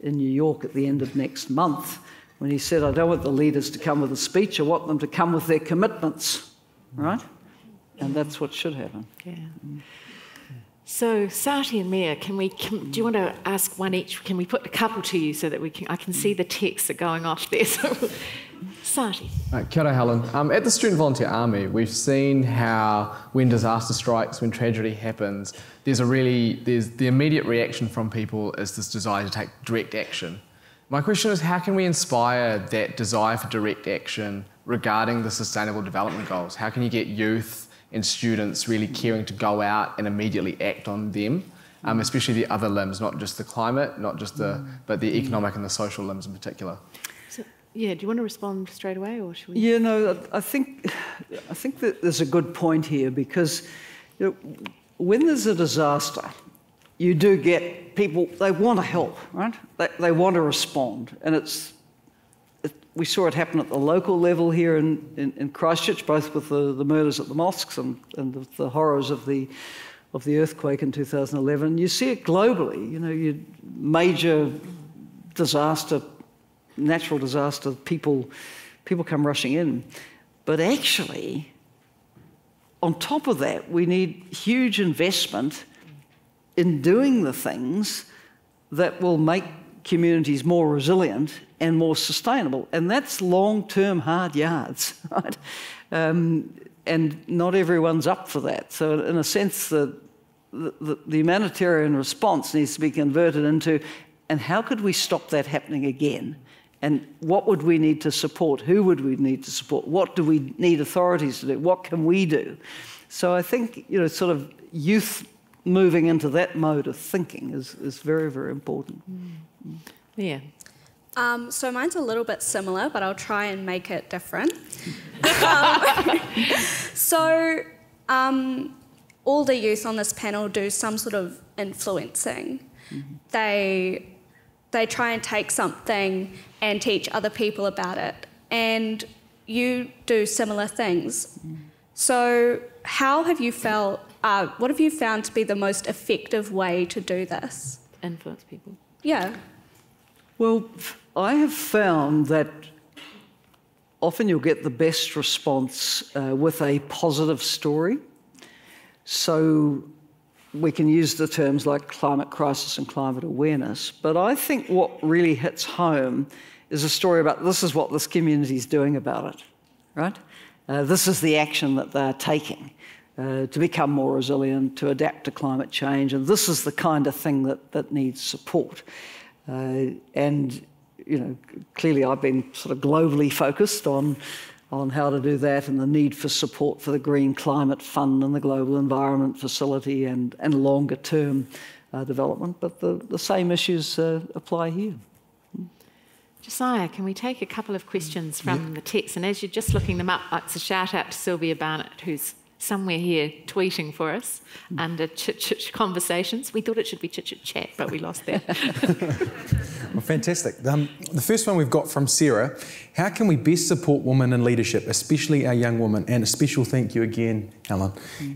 in New York at the end of next month when he said, I don't want the leaders to come with a speech, I want them to come with their commitments, right? And that's what should happen. Yeah. So Sati and Mia, do you want to ask one each? Can we put a couple to you so that I can see the texts are going off there? So, Sati. Kia ora, Helen. At the Student Volunteer Army, we've seen how when disaster strikes, when tragedy happens, there's the immediate reaction from people is this desire to take direct action. My question is, how can we inspire that desire for direct action regarding the Sustainable Development Goals? How can you get youth and students really caring to go out and immediately act on them, especially the other limbs, not just the climate, not just the, but the economic and the social limbs in particular. So, yeah, do you want to respond straight away or should we? Yeah, no, I think that there's a good point here because you know, when there's a disaster, you do get people, they want to help, right? They want to respond and we saw it happen at the local level here in Christchurch, both with the murders at the mosques and the horrors of the earthquake in 2011. You see it globally. You know, major disaster, natural disaster, people come rushing in. But actually, on top of that, we need huge investment in doing the things that will make communities more resilient and more sustainable. And that's long-term hard yards, right? And not everyone's up for that. So in a sense, the humanitarian response needs to be converted into, and how could we stop that happening again? And what would we need to support? Who would we need to support? What do we need authorities to do? What can we do? So I think, you know, sort of youth moving into that mode of thinking is very, very important. Mm. Yeah. So mine's a little bit similar, but I'll try and make it different. All the youth on this panel do some sort of influencing. Mm-hmm. They try and take something and teach other people about it. And you do similar things. Mm-hmm. So how have you felt, what have you found to be the most effective way to do this? Influence people. Yeah. Well, I have found that often you'll get the best response with a positive story. So we can use the terms like climate crisis and climate awareness, but I think what really hits home is a story about this is what this community is doing about it, right? This is the action that they're taking to become more resilient, to adapt to climate change, and this is the kind of thing that needs support. And you know, clearly I've been sort of globally focused on how to do that and the need for support for the Green Climate Fund and the Global Environment Facility and longer-term development, but the same issues apply here. Josiah, can we take a couple of questions from the text? And as you're just looking them up, it's a shout-out to Sylvia Barnett, who's somewhere here tweeting for us under Chit-Chit Conversations. We thought it should be Chit-Chit Chat, but we lost that. Well, fantastic. The first one we've got from Sarah. How can we best support women in leadership, especially our young women? And a special thank you again, Helen.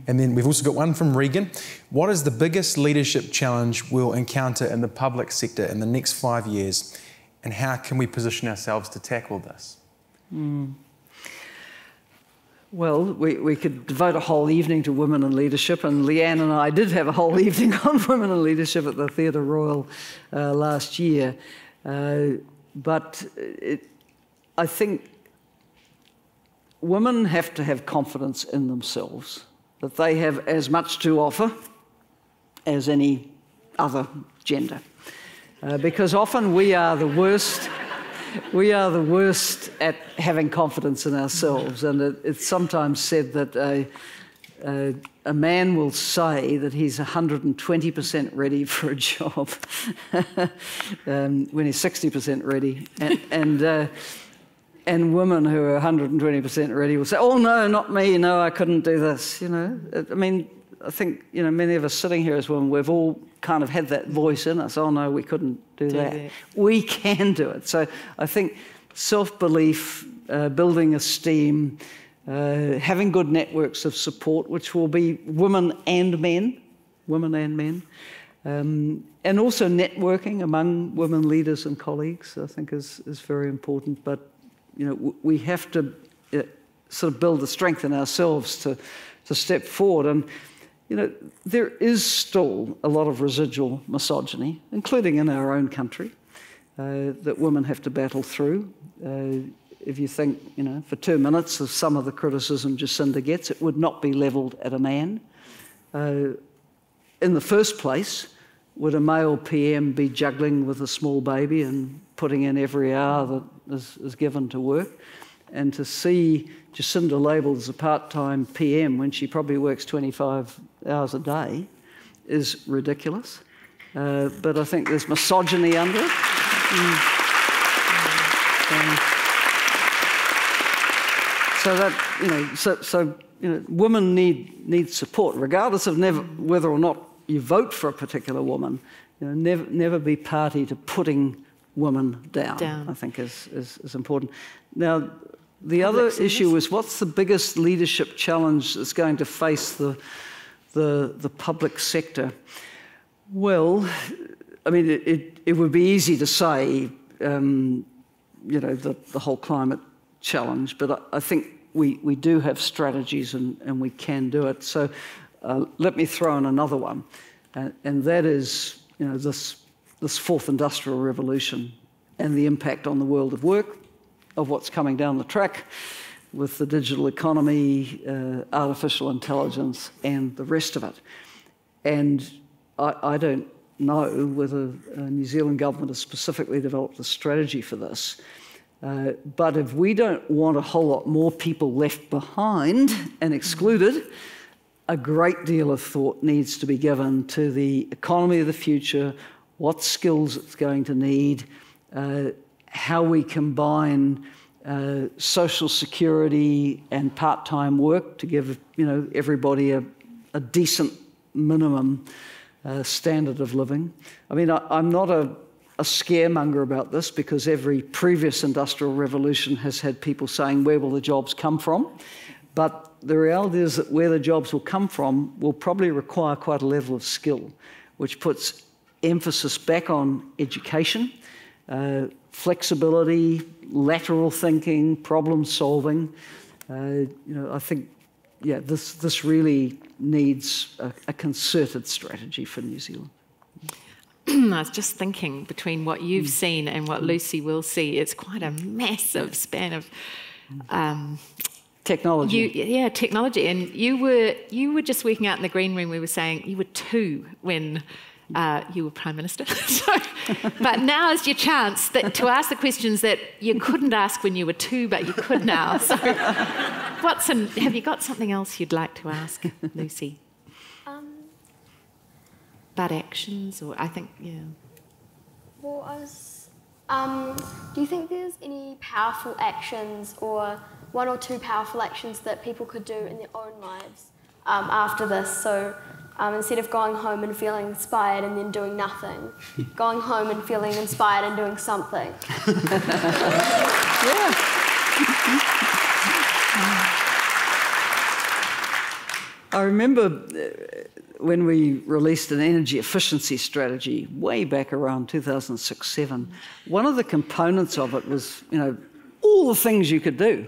And then we've also got one from Regan. What is the biggest leadership challenge we'll encounter in the public sector in the next 5 years? And how can we position ourselves to tackle this? Well, we could devote a whole evening to women in leadership, and Leanne and I did have a whole evening on women in leadership at the Theatre Royal last year. But I think women have to have confidence in themselves, that they have as much to offer as any other gender. Because often we are the worst. We are the worst at having confidence in ourselves, and it's sometimes said that a man will say that he's 120% ready for a job when he's 60% ready, and women who are 120% ready will say, "Oh no, not me! No, I couldn't do this." You know, I mean. I think, you know, many of us sitting here as women, we've all kind of had that voice in us. Oh, no, we couldn't do that. We can do it. So I think self-belief, building esteem, having good networks of support, which will be women and men, and also networking among women leaders and colleagues, I think is very important. But, you know, we have to sort of build the strength in ourselves to step forward. And you know, there is still a lot of residual misogyny, including in our own country, that women have to battle through. If you think, you know, for 2 minutes of some of the criticism Jacinda gets, it would not be levelled at a man. In the first place, would a male PM be juggling with a small baby and putting in every hour that is given to work? And to see Jacinda labelled as a part-time PM when she probably works 25 hours a day is ridiculous. But I think there's misogyny under it. So that, you know, so women need support, regardless of whether or not you vote for a particular woman. You know, never be party to putting women down. I think is important. Now, the other issue is what's the biggest leadership challenge that's going to face the public sector? Well, I mean, it would be easy to say, you know, the whole climate challenge, but I think we do have strategies and we can do it. So let me throw in another one, and that is, you know, this fourth industrial revolution and the impact on the world of work, of what's coming down the track with the digital economy, artificial intelligence, and the rest of it. And I don't know whether New Zealand government has specifically developed a strategy for this, but if we don't want a whole lot more people left behind and excluded, a great deal of thought needs to be given to the economy of the future, what skills it's going to need, how we combine social security and part-time work to give, you know, everybody a decent minimum standard of living. I mean, I'm not a scaremonger about this because every previous industrial revolution has had people saying, where will the jobs come from? But the reality is that where the jobs will come from will probably require quite a level of skill, which puts emphasis back on education, flexibility, lateral thinking, problem solving. I think, yeah, this really needs a concerted strategy for New Zealand. I was just thinking, between what you've seen and what Lucy will see, it's quite a massive span of technology. Technology. And you were just working out in the green room. We were saying you were two when you were Prime Minister. So, but now is your chance to ask the questions that you couldn't ask when you were two, but you could now. So, Watson, have you got something else you'd like to ask Lucy? About actions, or I think, yeah. Well, I was. Do you think there's any powerful actions, or one or two powerful actions that people could do in their own lives after this? So instead of going home and feeling inspired and then doing nothing, going home and feeling inspired and doing something. I remember when we released an energy efficiency strategy way back around 2006-07, one of the components of it was, all the things you could do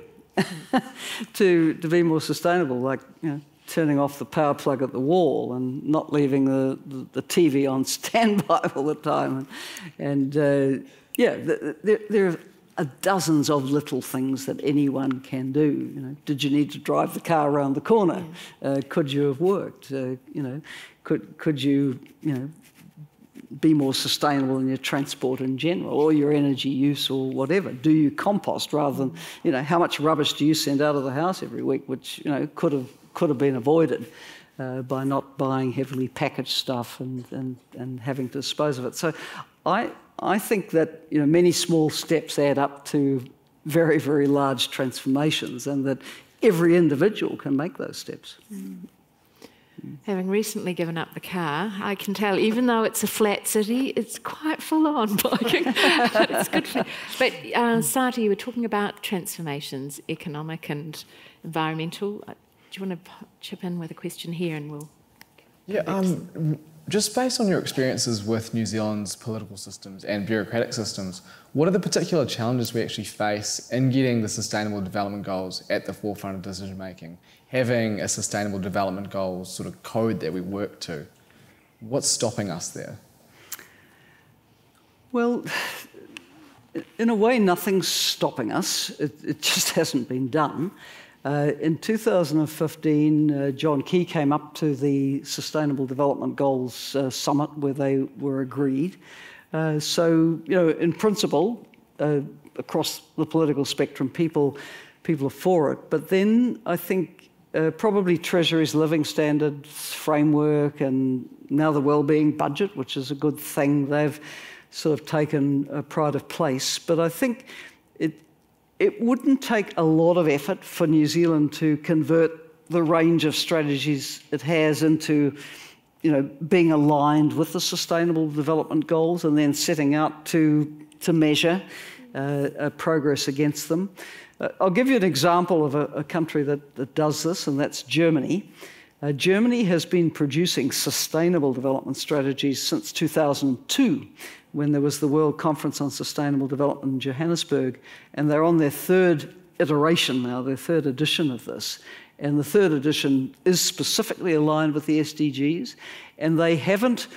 to be more sustainable, like turning off the power plug at the wall and not leaving the TV on standby all the time. There are dozens of little things that anyone can do. Did you need to drive the car around the corner? Could you have worked? Could you, be more sustainable in your transport in general, or your energy use, or whatever? Do you compost rather than, how much rubbish do you send out of the house every week, which could have been avoided by not buying heavily packaged stuff and having to dispose of it? So, I think that many small steps add up to very, very large transformations, and that every individual can make those steps. Having recently given up the car, I can tell, even though it's a flat city, it's quite full on biking. But it's good for you. But Sati, you were talking about transformations, economic and environmental. Do you want to chip in with a question here, and we'll... Just based on your experiences with New Zealand's political systems and bureaucratic systems, what are the particular challenges we actually face in getting the Sustainable Development Goals at the forefront of decision-making? Having a Sustainable Development Goals sort of code that we work to, what's stopping us there? Well, in a way, nothing's stopping us. It just hasn't been done. In 2015, John Key came up to the Sustainable Development Goals Summit, where they were agreed. In principle, across the political spectrum, people are for it. But then I think probably Treasury's living standards framework, and now the wellbeing budget, which is a good thing, they've sort of taken pride of place. But I think it wouldn't take a lot of effort for New Zealand to convert the range of strategies it has into, being aligned with the Sustainable Development Goals, and then setting out to measure progress against them. I'll give you an example of a country that does this, and that's Germany. Germany has been producing sustainable development strategies since 2002, when there was the World Conference on Sustainable Development in Johannesburg, and they're on their third iteration now, their third edition of this. And the third edition is specifically aligned with the SDGs, and they haven't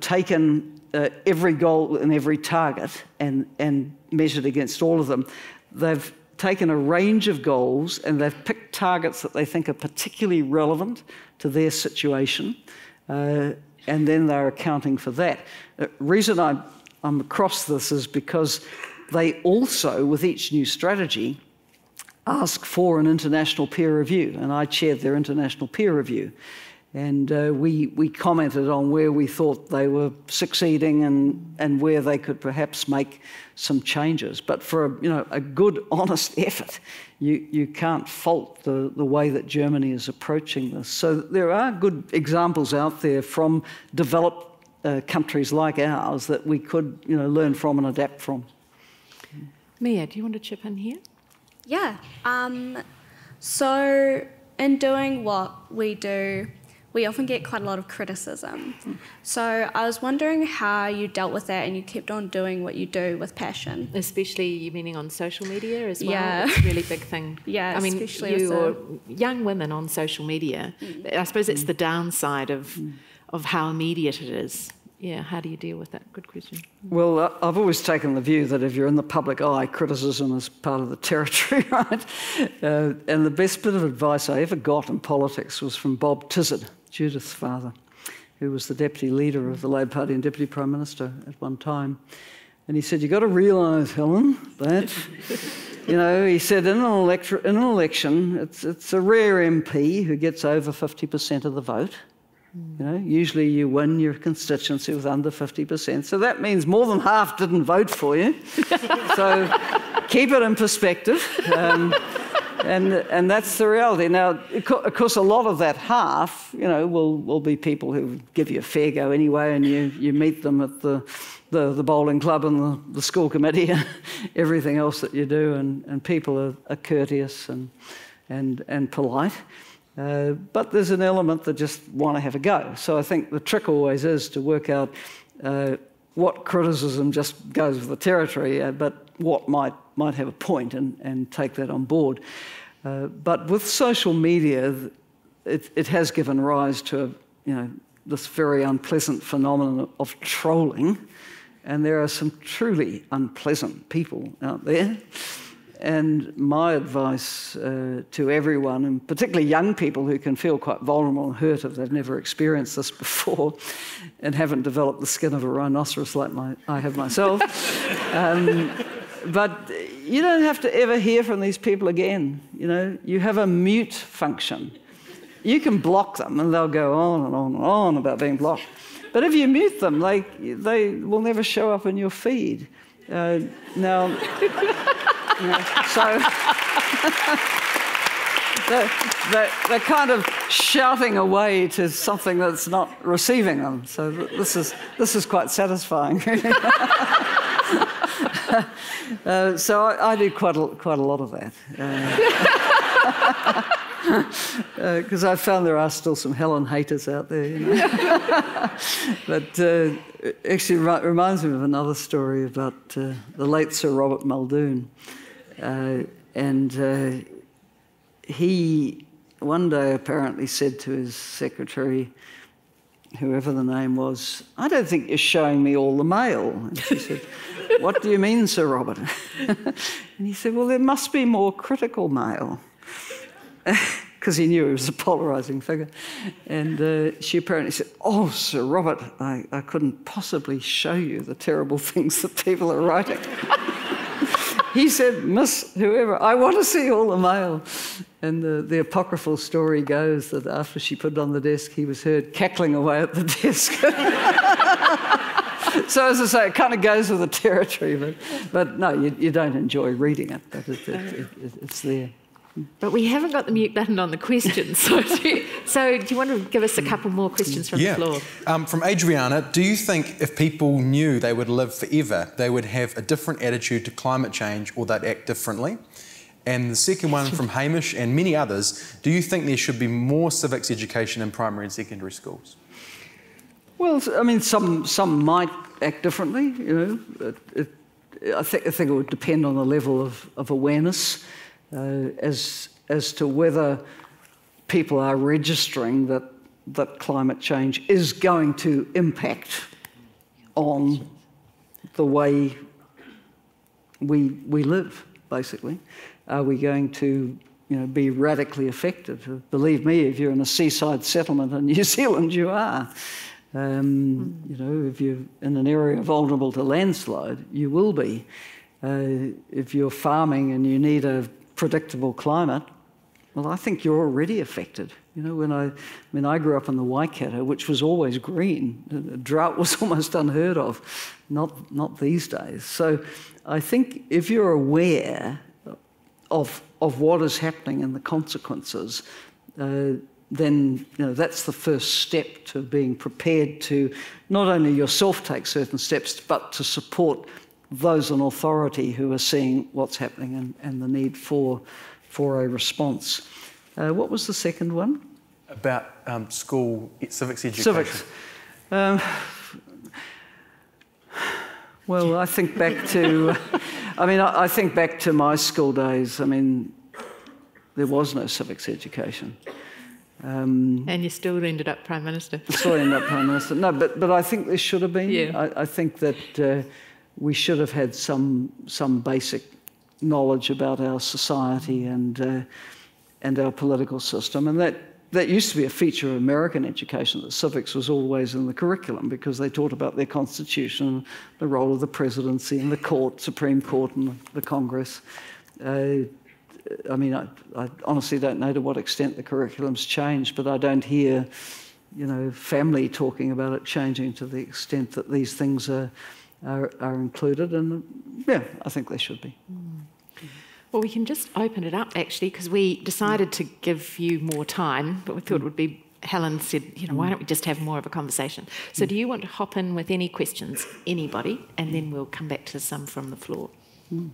taken every goal and every target and measured against all of them. They've taken a range of goals, and they've picked targets that they think are particularly relevant to their situation, and then they're accounting for that. The reason I'm across this is because they also, with each new strategy, ask for an international peer review, and I chaired their international peer review. And we commented on where we thought they were succeeding and where they could perhaps make some changes. But for a good, honest effort, you can't fault the way that Germany is approaching this. So there are good examples out there from developed countries like ours that we could learn from and adapt from. Mia, do you want to chip in here? In doing what we do, we often get quite a lot of criticism. So I was wondering how you dealt with that and you kept on doing what you do with passion. Especially, you meaning on social media as well? Yeah. It's a really big thing. Yeah, I mean, especially you or young women on social media. I suppose it's the downside of how immediate it is. Yeah, how do you deal with that? Good question. Well, I've always taken the view that if you're in the public eye, criticism is part of the territory, right? And the best bit of advice I ever got in politics was from Bob Tizard, Judith's father, who was the deputy leader of the Labor Party and deputy prime minister at one time. And he said, "You've got to realise, Helen, that you know," he said, in an election, it's a rare MP who gets over 50% of the vote. You know, usually you win your constituency with under 50%. So that means more than half didn't vote for you. So keep it in perspective. And that's the reality. Now, of course, a lot of that half, you know, will be people who give you a fair go anyway, and you meet them at the bowling club and the school committee and everything else that you do, and people are courteous and polite. But there's an element that just want to have a go. So I think the trick always is to work out what criticism just goes with the territory, but what might have a point, and take that on board. But with social media, it has given rise to this very unpleasant phenomenon of trolling, and there are some truly unpleasant people out there. And my advice to everyone, and particularly young people who can feel quite vulnerable and hurt if they've never experienced this before and haven't developed the skin of a rhinoceros like I have myself, but you don't have to ever hear from these people again. You know, you have a mute function. You can block them, and they'll go on and on and on about being blocked. But if you mute them, they will never show up in your feed. Now... they're kind of shouting away to something that's not receiving them. So this is quite satisfying. So I do quite a lot of that. Because I've found there are still some Helen haters out there, you know. But it actually reminds me of another story about the late Sir Robert Muldoon. He one day apparently said to his secretary, whoever the name was, "I don't think you're showing me all the mail." And she said, "What do you mean, Sir Robert?" And he said, "Well, there must be more critical mail." Because he knew he was a polarising figure. And she apparently said, "Oh, Sir Robert, I couldn't possibly show you the terrible things that people are writing." He said, "Miss whoever, I want to see all the mail." And the apocryphal story goes that after she put it on the desk, he was heard cackling away at the desk. So as I say, it kind of goes with the territory. But no, you don't enjoy reading it, but it's there. But we haven't got the mute button on the questions. So do you want to give us a couple more questions from the floor? From Adriana, do you think if people knew they would live forever, they would have a different attitude to climate change, or they'd act differently? And the second one from Hamish and many others, do you think there should be more civics education in primary and secondary schools? Well, I mean, some might act differently. You know, I think it would depend on the level of awareness. As to whether people are registering that climate change is going to impact on the way we live, basically. Are we going to be radically affected? Believe me, if you're in a seaside settlement in New Zealand, you are. You know, if you're in an area vulnerable to landslide, you will be. If you're farming and you need a predictable climate, well, I think you're already affected. You know, I grew up in the Waikato, which was always green. The drought was almost unheard of, not these days. So I think if you're aware of what is happening and the consequences, then that's the first step to being prepared to not only yourself take certain steps, but to support those in authority who are seeing what's happening and the need for a response. What was the second one? About school civics education? Civics. Well, I think back to, I think back to my school days. There was no civics education. And you still ended up Prime Minister. Still ended up Prime Minister. No, but I think there should have been. Yeah. I think that we should have had some basic knowledge about our society and our political system, and that used to be a feature of American education, that civics was always in the curriculum because they taught about their constitution, the role of the presidency and the court, Supreme Court and the Congress. I honestly don't know to what extent the curriculum's changed, but I don't hear, family talking about it changing to the extent that these things are included. And, yeah, I think they should be. Mm. Well, we can just open it up, actually, because we decided to give you more time, but we thought it would be... Helen said, why don't we just have more of a conversation? So do you want to hop in with any questions, anybody, and then we'll come back to some from the floor? Mm.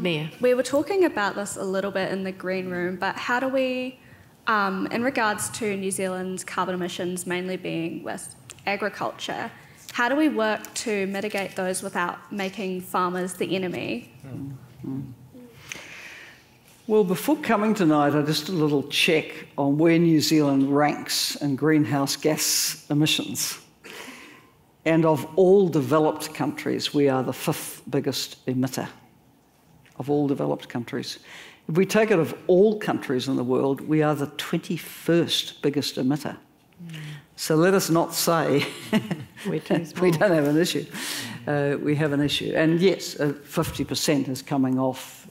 Mia. We were talking about this a little bit in the green room, but how do we, in regards to New Zealand's carbon emissions mainly being with agriculture, how do we work to mitigate those without making farmers the enemy? Mm-hmm. Well, before coming tonight, I just did a little check on where New Zealand ranks in greenhouse gas emissions. And of all developed countries, we are the 5th biggest emitter. Of all developed countries. If we take it of all countries in the world, we are the 21st biggest emitter. Mm. So let us not say we don't have an issue. We have an issue. And yes, 50% is coming off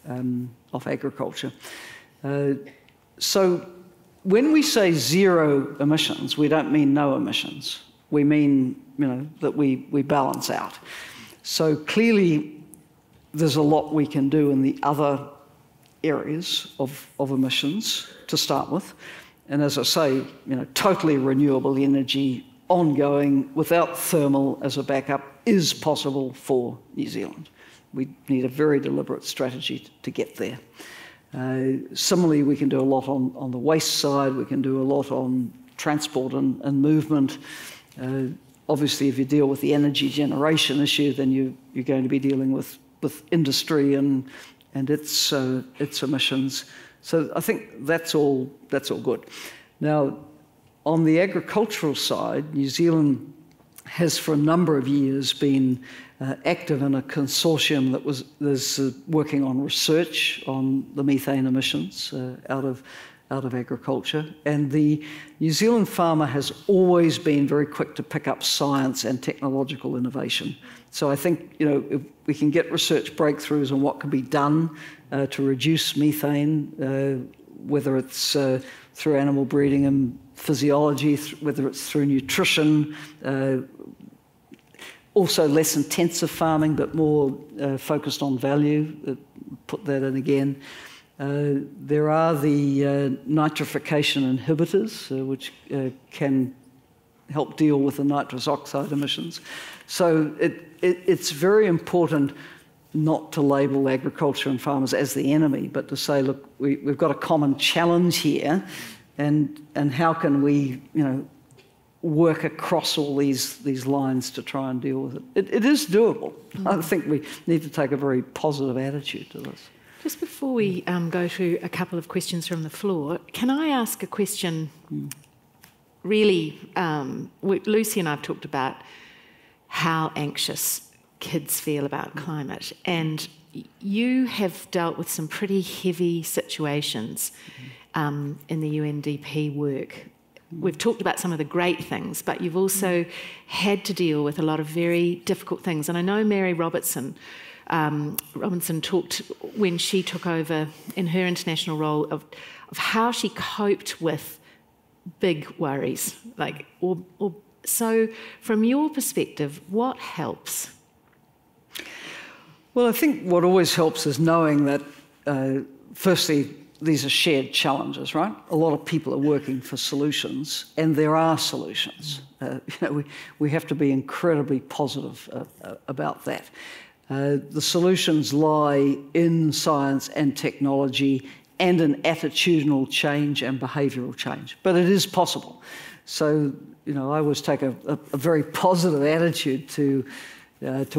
agriculture. So when we say zero emissions, we don't mean no emissions. We mean, that we balance out. So clearly, there's a lot we can do in the other areas of emissions to start with. And as I say, totally renewable energy, ongoing, without thermal as a backup, is possible for New Zealand. We need a very deliberate strategy to get there. Similarly, we can do a lot on the waste side. We can do a lot on transport and movement. Obviously, if you deal with the energy generation issue, then you're going to be dealing with industry and its emissions, so I think that's all good. Now, on the agricultural side, New Zealand has for a number of years been active in a consortium that was working on research on the methane emissions out of agriculture, and the New Zealand farmer has always been very quick to pick up science and technological innovation. So I think, if we can get research breakthroughs on what can be done to reduce methane, whether it's through animal breeding and physiology, whether it's through nutrition, also less intensive farming but more focused on value, put that in again. There are the nitrification inhibitors, which can help deal with the nitrous oxide emissions. So it's very important not to label agriculture and farmers as the enemy, but to say, look, we've got a common challenge here, and how can we, work across all these lines to try and deal with it. It is doable. Mm. I think we need to take a very positive attitude to this. Just before we go to a couple of questions from the floor, can I ask a question? Mm. Really, Lucy and I have talked about how anxious kids feel about climate, and you have dealt with some pretty heavy situations in the UNDP work. We've talked about some of the great things, but you've also had to deal with a lot of very difficult things. And I know Mary Robinson talked when she took over in her international role of how she coped with big worries, so from your perspective, what helps? Well, I think what always helps is knowing that, firstly, these are shared challenges, right? A lot of people are working for solutions, and there are solutions. We have to be incredibly positive about that. The solutions lie in science and technology and an attitudinal change and behavioural change. But it is possible. So, you know, I always take a very positive attitude to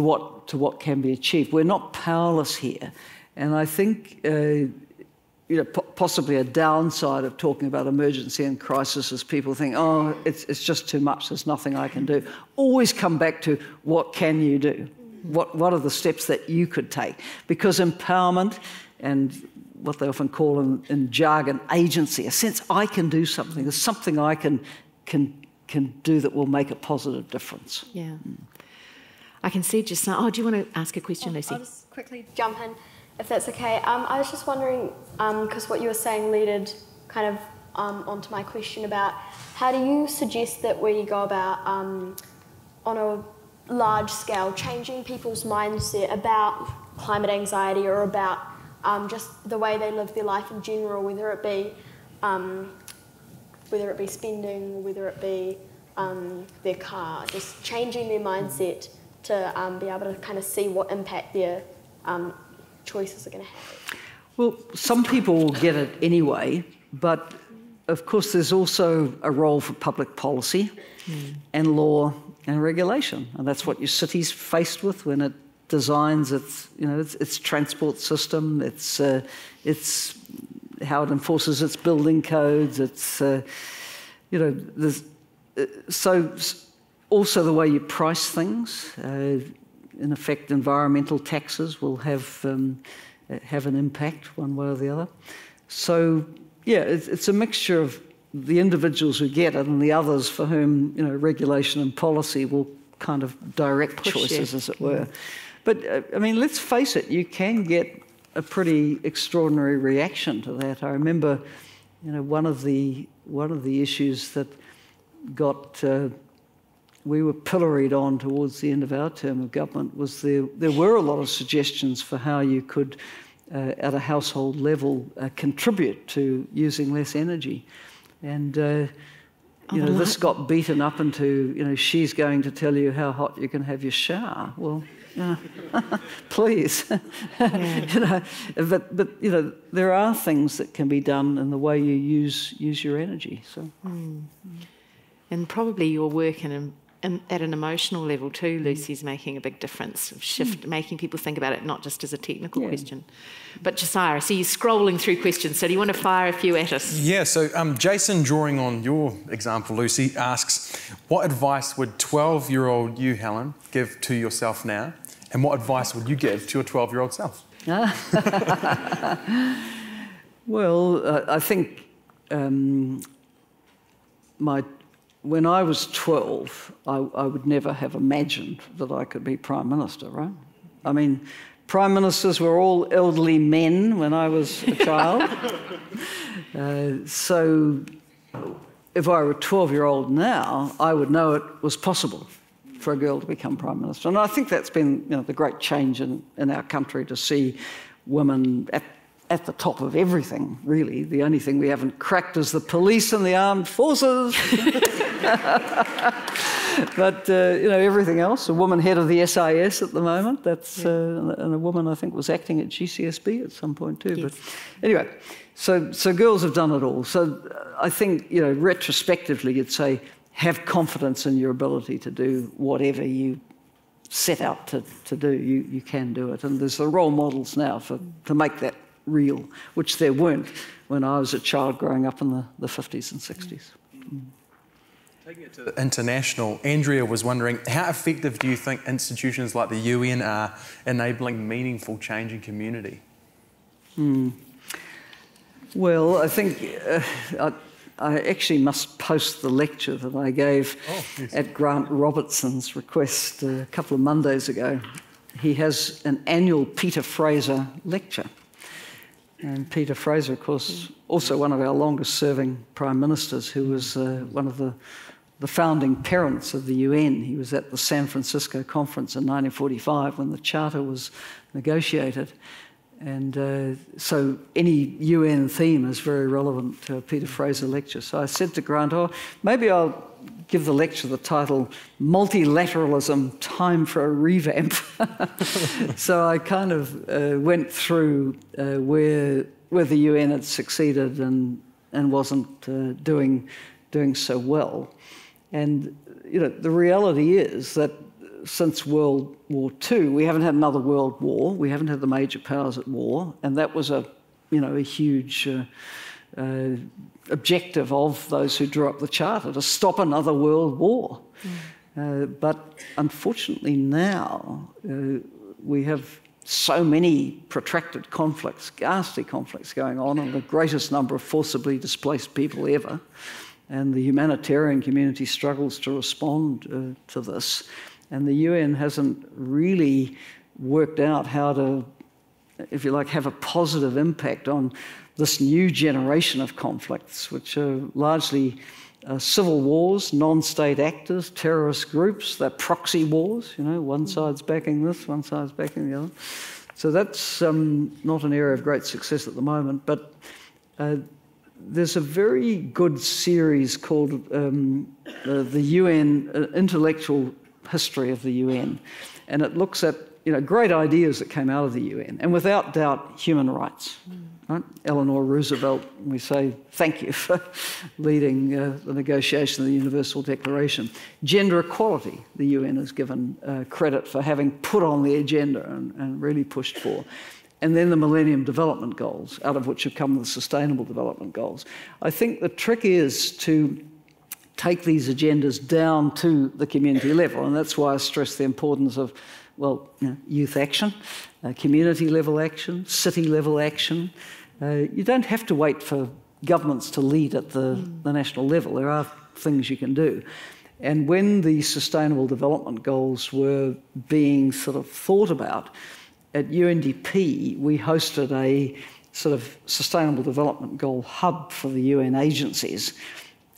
what can be achieved. We're not powerless here. And I think, you know, possibly a downside of talking about emergency and crisis is people think, oh, it's just too much, there's nothing I can do. Always come back to what can you do? What are the steps that you could take? Because empowerment and what they often call in jargon agency, a sense I can do something, there's something I can do that will make a positive difference. Yeah. Mm. I can see just now. Oh, do you want to ask a question, Lucy? I'll just quickly jump in, if that's okay. I was just wondering, because what you were saying leaded kind of onto my question about how do you suggest that we go about on a large scale changing people's mindset about climate anxiety or about just the way they live their life in general, whether it be spending, whether it be their car, just changing their mindset to be able to kind of see what impact their choices are going to have. Well, some people will get it anyway, but of course there's also a role for public policy and law and regulation, and that's what your city's faced with when it designs its, you know, its transport system, its how it enforces its building codes, its, you know, there's, so also the way you price things. In effect, environmental taxes will have an impact one way or the other. So yeah, it's a mixture of the individuals who get it and the others for whom, you know, regulation and policy will kind of direct choices, as it were. But, I mean, let's face it, you can get a pretty extraordinary reaction to that. I remember, you know, one of the issues that got, we were pilloried on towards the end of our term of government was there were a lot of suggestions for how you could, at a household level, contribute to using less energy. And, you know, this got beaten up into, you know, she's going to tell you how hot you can have your shower. Well, please. You know, but you know, there are things that can be done in the way you use your energy. So, and probably your work at an emotional level too, Lucy's making a big difference, making people think about it not just as a technical question. But Josiah, I see you scrolling through questions, so do you want to fire a few at us? Yeah, so Jason, drawing on your example, Lucy, asks, what advice would 12-year-old you, Helen, give to yourself now? And what advice would you give to your 12-year-old self? Well, I think when I was 12, I would never have imagined that I could be Prime Minister, right? I mean, Prime Ministers were all elderly men when I was a child. So if I were a 12-year-old now, I would know it was possible for a girl to become Prime Minister. And I think that's been, you know, the great change in our country, to see women at the top of everything, really. The only thing we haven't cracked is the police and the armed forces. But, you know, everything else. A woman head of the SIS at the moment, that's, and a woman, I think, was acting at GCSB at some point too. Yes. But anyway, so girls have done it all. So I think, you know, retrospectively, you'd say, have confidence in your ability to do whatever you set out to do. You can do it. And there's the role models now to make that real, which there weren't when I was a child growing up in the 50s and 60s. Mm. Taking it to the international, Andrea was wondering, how effective do you think institutions like the UN are enabling meaningful change in community? Mm. Well, I think I actually must post the lecture that I gave at Grant Robertson's request a couple of Mondays ago. He has an annual Peter Fraser lecture. And Peter Fraser, of course, also one of our longest-serving prime ministers, who was one of the founding parents of the UN. He was at the San Francisco conference in 1945 when the Charter was negotiated. And so any UN theme is very relevant to a Peter Fraser lecture. So I said to Grant, oh, maybe I'll give the lecture the title, Multilateralism, Time for a Revamp. So I kind of went through where the UN had succeeded and wasn't doing so well. And you know, the reality is that since World War II, we haven't had another world war. We haven't had the major powers at war, and that was a huge objective of those who drew up the Charter, to stop another world war. Mm. But unfortunately now, we have so many protracted conflicts, ghastly conflicts going on, and the greatest number of forcibly displaced people ever. And the humanitarian community struggles to respond to this. And the UN hasn't really worked out how to, if you like, have a positive impact on this new generation of conflicts, which are largely civil wars, non-state actors, terrorist groups, they're proxy wars, you know, one side's backing this, one side's backing the other. So that's not an area of great success at the moment, but there's a very good series called the UN Intellectual History of the UN, and it looks at, you know, great ideas that came out of the UN, and without doubt, human rights. Mm. Right? Eleanor Roosevelt, we say thank you for leading the negotiation of the Universal Declaration. Gender equality, the UN has given credit for having put on the agenda and really pushed for. And then the Millennium Development Goals, out of which have come the Sustainable Development Goals. I think the trick is to take these agendas down to the community level, and that's why I stress the importance of, well, you know, youth action, community-level action, city-level action. You don't have to wait for governments to lead at the national level. There are things you can do. And when the Sustainable Development Goals were being sort of thought about, at UNDP we hosted a sort of Sustainable Development Goal hub for the UN agencies.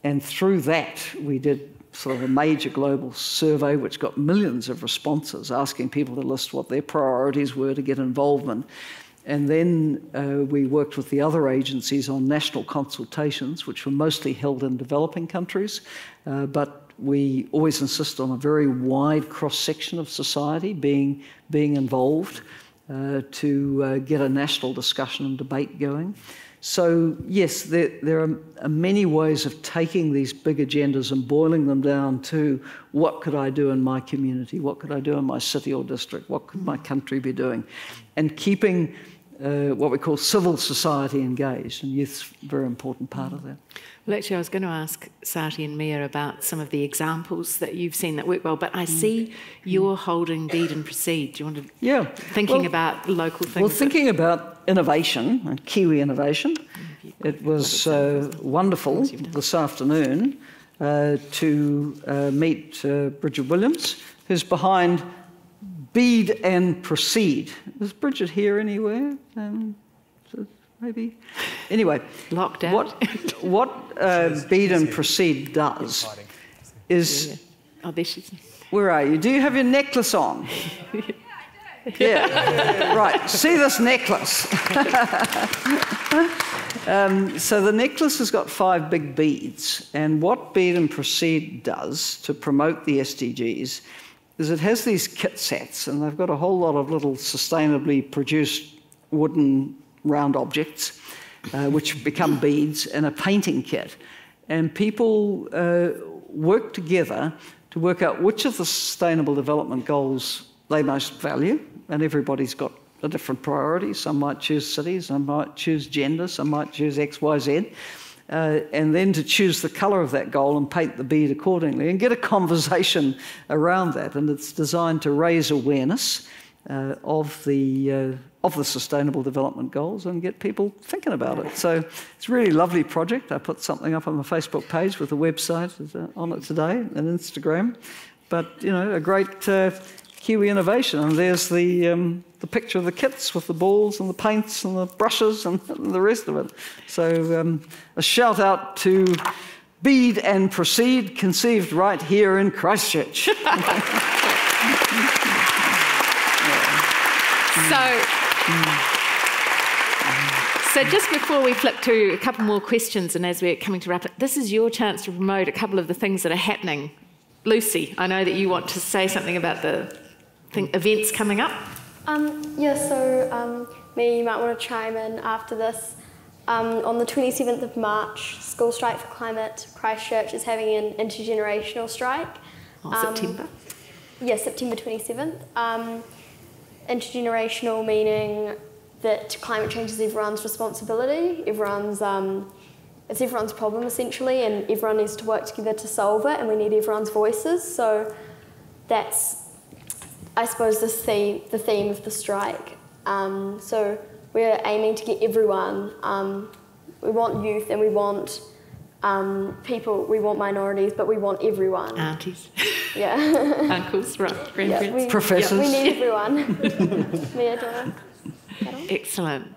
And through that, we did sort of a major global survey which got millions of responses, asking people to list what their priorities were to get involvement. And then we worked with the other agencies on national consultations, which were mostly held in developing countries. But we always insist on a very wide cross-section of society being involved to get a national discussion and debate going. So, yes, there are many ways of taking these big agendas and boiling them down to what could I do in my community, what could I do in my city or district, what could my country be doing, and keeping what we call civil society engaged, and youth's a very important part of that. Well, actually, I was going to ask Sati and Mia about some of the examples that you've seen that work well, but I see you're holding Bead and Proceed. Do you want to... Yeah. Thinking about local things. Well, thinking about innovation, and Kiwi innovation. It was wonderful this afternoon to meet Bridget Williams, who's behind Bead and Proceed. Is Bridget here anywhere? Maybe. Anyway, locked out. What Bead and Proceed does is... Yeah. Oh, there she is. Where are you? Do you have your necklace on? Yeah, I do. Yeah. Right. See this necklace. So the necklace has got 5 big beads, and what Bead and Proceed does to promote the SDGs is it has these kit sets, and they've got a whole lot of little sustainably produced wooden round objects, which become beads, and a painting kit. And people work together to work out which of the Sustainable Development Goals they most value, and everybody's got a different priority. Some might choose cities, some might choose gender, some might choose X, Y, Z. And then to choose the colour of that goal and paint the bead accordingly and get a conversation around that. And it's designed to raise awareness of the Sustainable Development Goals and get people thinking about it. So it's a really lovely project. I put something up on my Facebook page with the website on it today and Instagram. But, you know, a great Kiwi innovation. And there's the picture of the kits with the balls and the paints and the brushes and the rest of it. So a shout out to Bead and Proceed, conceived right here in Christchurch. Yeah. So So just before we flip to a couple more questions and as we're coming to wrap it, this is your chance to promote a couple of the things that are happening. Lucy, I know that you want to say something about the events coming up. Maybe you might want to chime in after this. On the 27th of March, School Strike for Climate, Christchurch is having an intergenerational strike. September? Yes, September 27th. Intergenerational meaning that climate change is everyone's responsibility, it's everyone's problem essentially, and everyone needs to work together to solve it, and we need everyone's voices. So that's, I suppose, the theme of the strike. So we're aiming to get everyone. We want youth and we want people, we want minorities, but we want everyone. Aunties. Yeah. Uncles, right, grandparents. Yeah, professors. Yeah, we need everyone. Mia, excellent.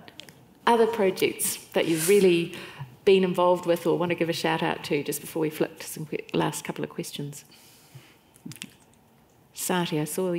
Other projects that you've really been involved with or want to give a shout out to just before we flip to some last couple of questions? Sati, I saw,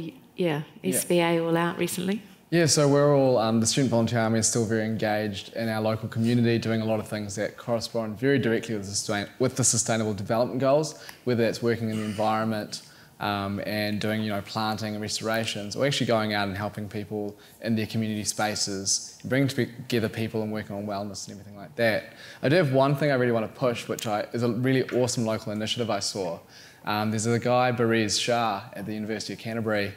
SVA all out recently. Yeah, so we're all, the Student Volunteer Army is still very engaged in our local community, doing a lot of things that correspond very directly with the Sustainable Development Goals, whether it's working in the environment, and doing, planting and restorations, or actually going out and helping people in their community spaces, bringing together people and working on wellness and everything like that. I do have one thing I really want to push, which is a really awesome local initiative I saw. There's a guy, Barez Shah, at the University of Canterbury,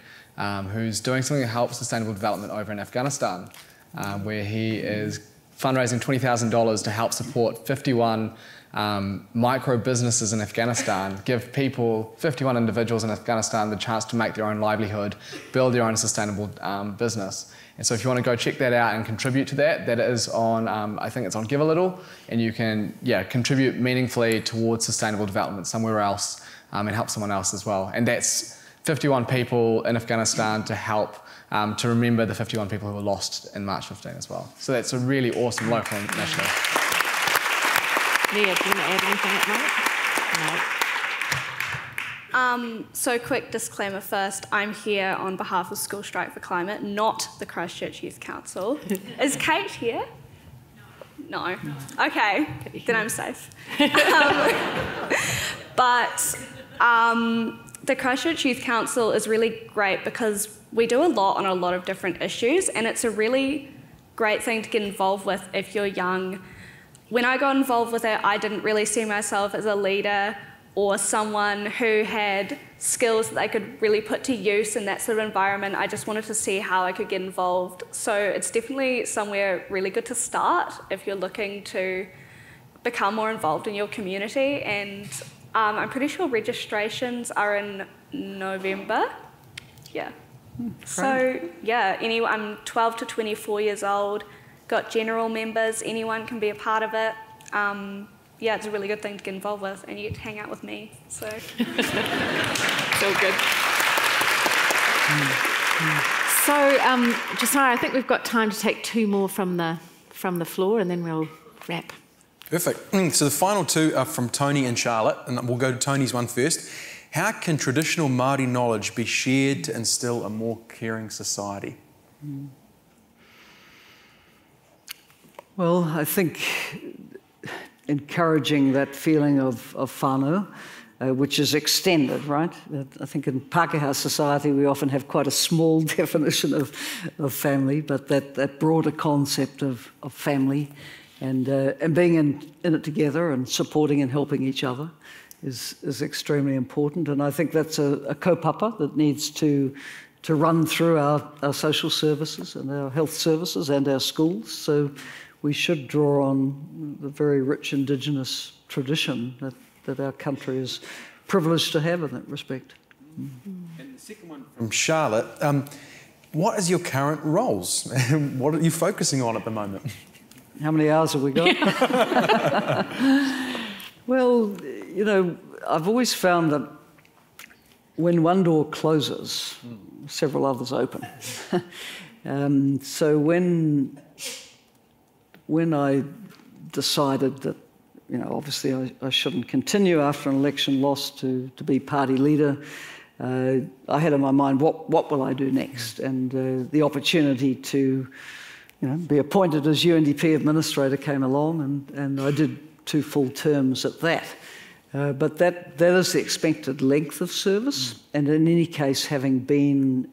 who's doing something to help sustainable development over in Afghanistan, where he is fundraising $20,000 to help support 51 micro businesses in Afghanistan, give people, 51 individuals in Afghanistan, the chance to make their own livelihood, build their own sustainable business. And so if you want to go check that out and contribute to that, that is on, I think it's on Give a Little, and you can, contribute meaningfully towards sustainable development somewhere else and help someone else as well. And that's 51 people in Afghanistan to help to remember the 51 people who were lost in March 15 as well. So that's a really awesome local initiative. Mia, do you want to add anything at night? No. So quick disclaimer first, I'm here on behalf of School Strike for Climate, not the Christchurch Youth Council. Is Kate here? No. No. Okay, then I'm safe. The Christchurch Youth Council is really great because we do a lot on a lot of different issues, and it's a really great thing to get involved with if you're young. When I got involved with it, I didn't really see myself as a leader or someone who had skills that I could really put to use in that sort of environment. I just wanted to see how I could get involved. So it's definitely somewhere really good to start if you're looking to become more involved in your community. And I'm pretty sure registrations are in November. Yeah. So yeah, I'm 12 to 24 years old. Got general members, anyone can be a part of it. Yeah, it's a really good thing to get involved with, and you get to hang out with me, so. So good. So, Josiah, I think we've got time to take two more from the floor, and then we'll wrap. Perfect. So the final two are from Tony and Charlotte, and we'll go to Tony's one first. How can traditional Māori knowledge be shared to instil a more caring society? Well, I think encouraging that feeling of whānau, which is extended, right? I think in Pākehā society we often have quite a small definition of family, but that broader concept of family and being in it together and supporting and helping each other is extremely important. And I think that's a kaupapa that needs to run through our social services and our health services and our schools. So we should draw on the very rich Indigenous tradition that our country is privileged to have in that respect. And the second one from Charlotte, what is your current roles? What are you focusing on at the moment? How many hours have we got? Well, I've always found that when one door closes, several others open. So when I decided that, obviously I shouldn't continue after an election loss to be party leader, I had in my mind, what will I do next? And the opportunity to you know, be appointed as UNDP administrator came along, and I did 2 full terms at that. But that is the expected length of service, and in any case, having been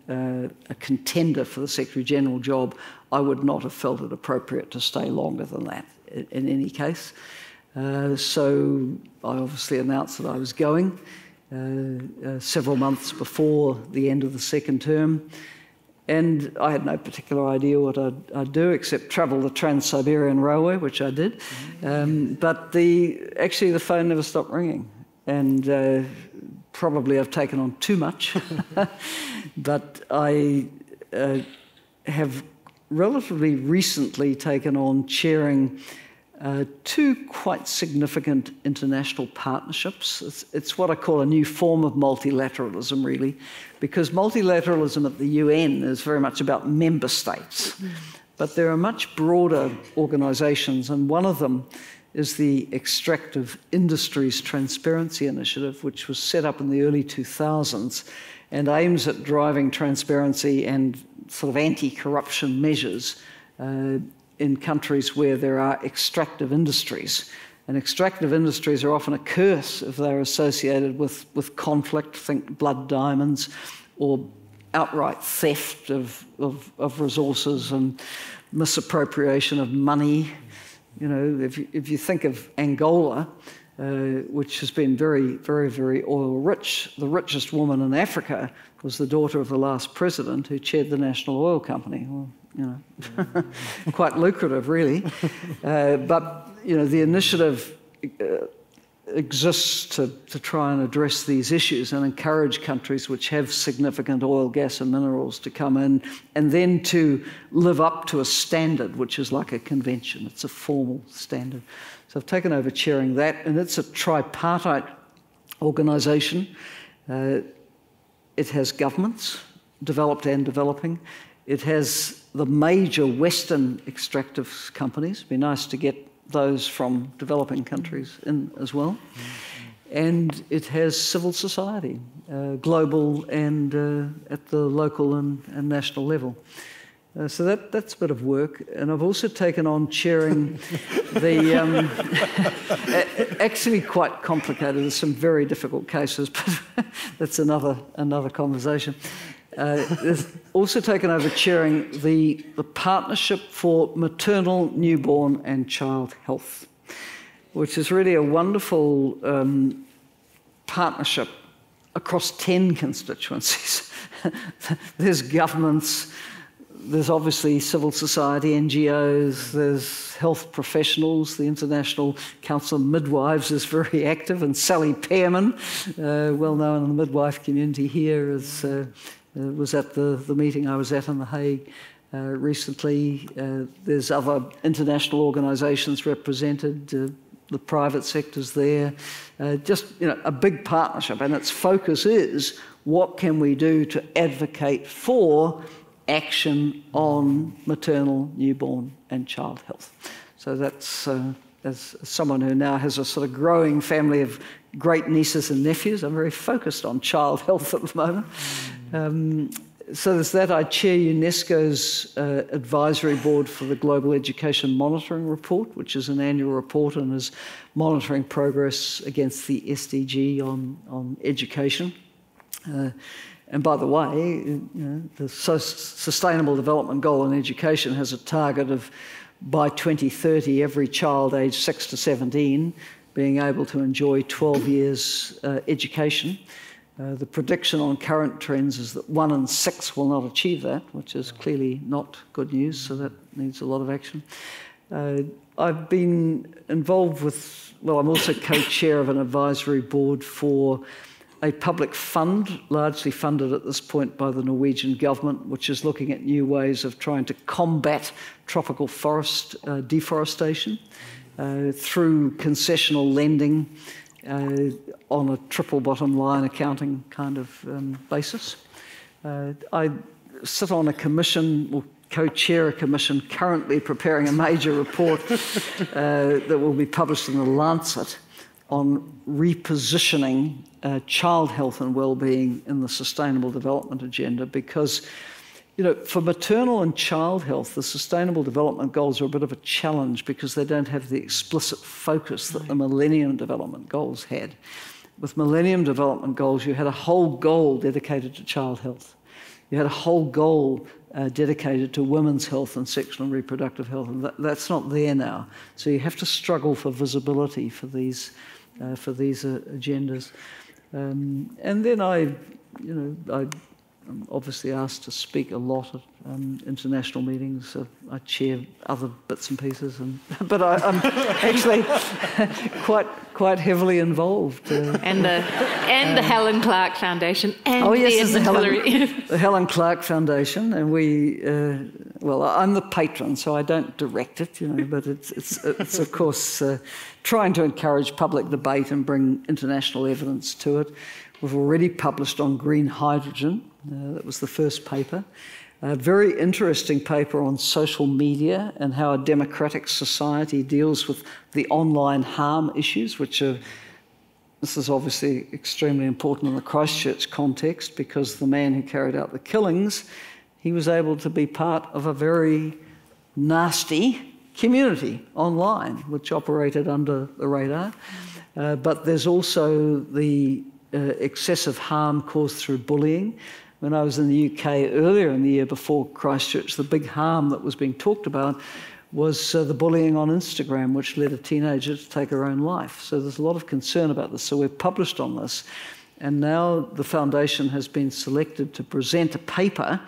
a contender for the Secretary-General job, I would not have felt it appropriate to stay longer than that in any case. So I obviously announced that I was going several months before the end of the 2nd term. And I had no particular idea what I'd do, except travel the Trans-Siberian Railway, which I did. But actually the phone never stopped ringing. And probably I've taken on too much. But I have relatively recently taken on chairing 2 quite significant international partnerships. It's what I call a new form of multilateralism, really, because multilateralism at the UN is very much about member states. But there are much broader organisations, and one of them is the Extractive Industries Transparency Initiative, which was set up in the early 2000s and aims at driving transparency and sort of anti-corruption measures in countries where there are extractive industries. And extractive industries are often a curse if they're associated with conflict, think blood diamonds, or outright theft of resources and misappropriation of money. You know, if you think of Angola, which has been very, very, very oil rich, the richest woman in Africa was the daughter of the last president who chaired the National Oil Company. Well, you know, quite lucrative, really. But you know, the initiative exists to try and address these issues and encourage countries which have significant oil, gas, and minerals to come in, and then to live up to a standard, which is like a convention. It's a formal standard. So I've taken over chairing that, and it's a tripartite organisation. It has governments, developed and developing. It has the major Western extractive companies. It'd be nice to get those from developing countries in as well. And it has civil society, global and at the local and national level. So that's a bit of work. And I've also taken on chairing the actually quite complicated. There's some very difficult cases, but that's another conversation. It's also taken over chairing the Partnership for Maternal, Newborn and Child Health, which is really a wonderful partnership across 10 constituencies. There's governments, there's obviously civil society, NGOs, there's health professionals. The International Council of Midwives is very active, and Sally Pearman, well known in the midwife community here, is... was at the meeting I was at in The Hague recently. There's other international organisations represented, the private sector's there. Just, you know, a big partnership, and its focus is what can we do to advocate for action on maternal, newborn and child health. So that's, as someone who now has a sort of growing family of great nieces and nephews, I'm very focused on child health at the moment. So there's that. I chair UNESCO's advisory board for the Global Education Monitoring Report, which is an annual report and is monitoring progress against the SDG on education. And by the way, you know, the Sustainable Development Goal in education has a target of, by 2030, every child aged 6 to 17 being able to enjoy 12 years education. The prediction on current trends is that 1 in 6 will not achieve that, which is clearly not good news, so that needs a lot of action. I've been involved with, well, I'm also co-chair of an advisory board for a public fund, largely funded at this point by the Norwegian government, which is looking at new ways of trying to combat tropical forest deforestation through concessional lending, on a triple bottom line accounting kind of basis. I sit on a commission, or co-chair a commission, currently preparing a major report that will be published in The Lancet on repositioning child health and well-being in the Sustainable Development Agenda, because You know, for maternal and child health, the Sustainable Development Goals are a bit of a challenge because they don't have the explicit focus that the Millennium Development Goals had. With Millennium Development Goals, you had a whole goal dedicated to child health. You had a whole goal dedicated to women's health and sexual and reproductive health, and that's not there now. So you have to struggle for visibility for these agendas. And then I'm obviously asked to speak a lot at international meetings. So I chair other bits and pieces, but I'm actually quite heavily involved. And the Helen Clark Foundation. And oh yes, the Helen Clark Foundation, and we. Well, I'm the patron, so I don't direct it, you know. But it's of course trying to encourage public debate and bring international evidence to it. We've already published on green hydrogen. That was the first paper. A very interesting paper on social media and how a democratic society deals with the online harm issues, this is obviously extremely important in the Christchurch context because the man who carried out the killings, he was able to be part of a very nasty community online, which operated under the radar. But there's also the excessive harm caused through bullying. When I was in the UK earlier in the year before Christchurch, the big harm that was being talked about was the bullying on Instagram, which led a teenager to take her own life. So there's a lot of concern about this. So we've published on this. And now the foundation has been selected to present a paper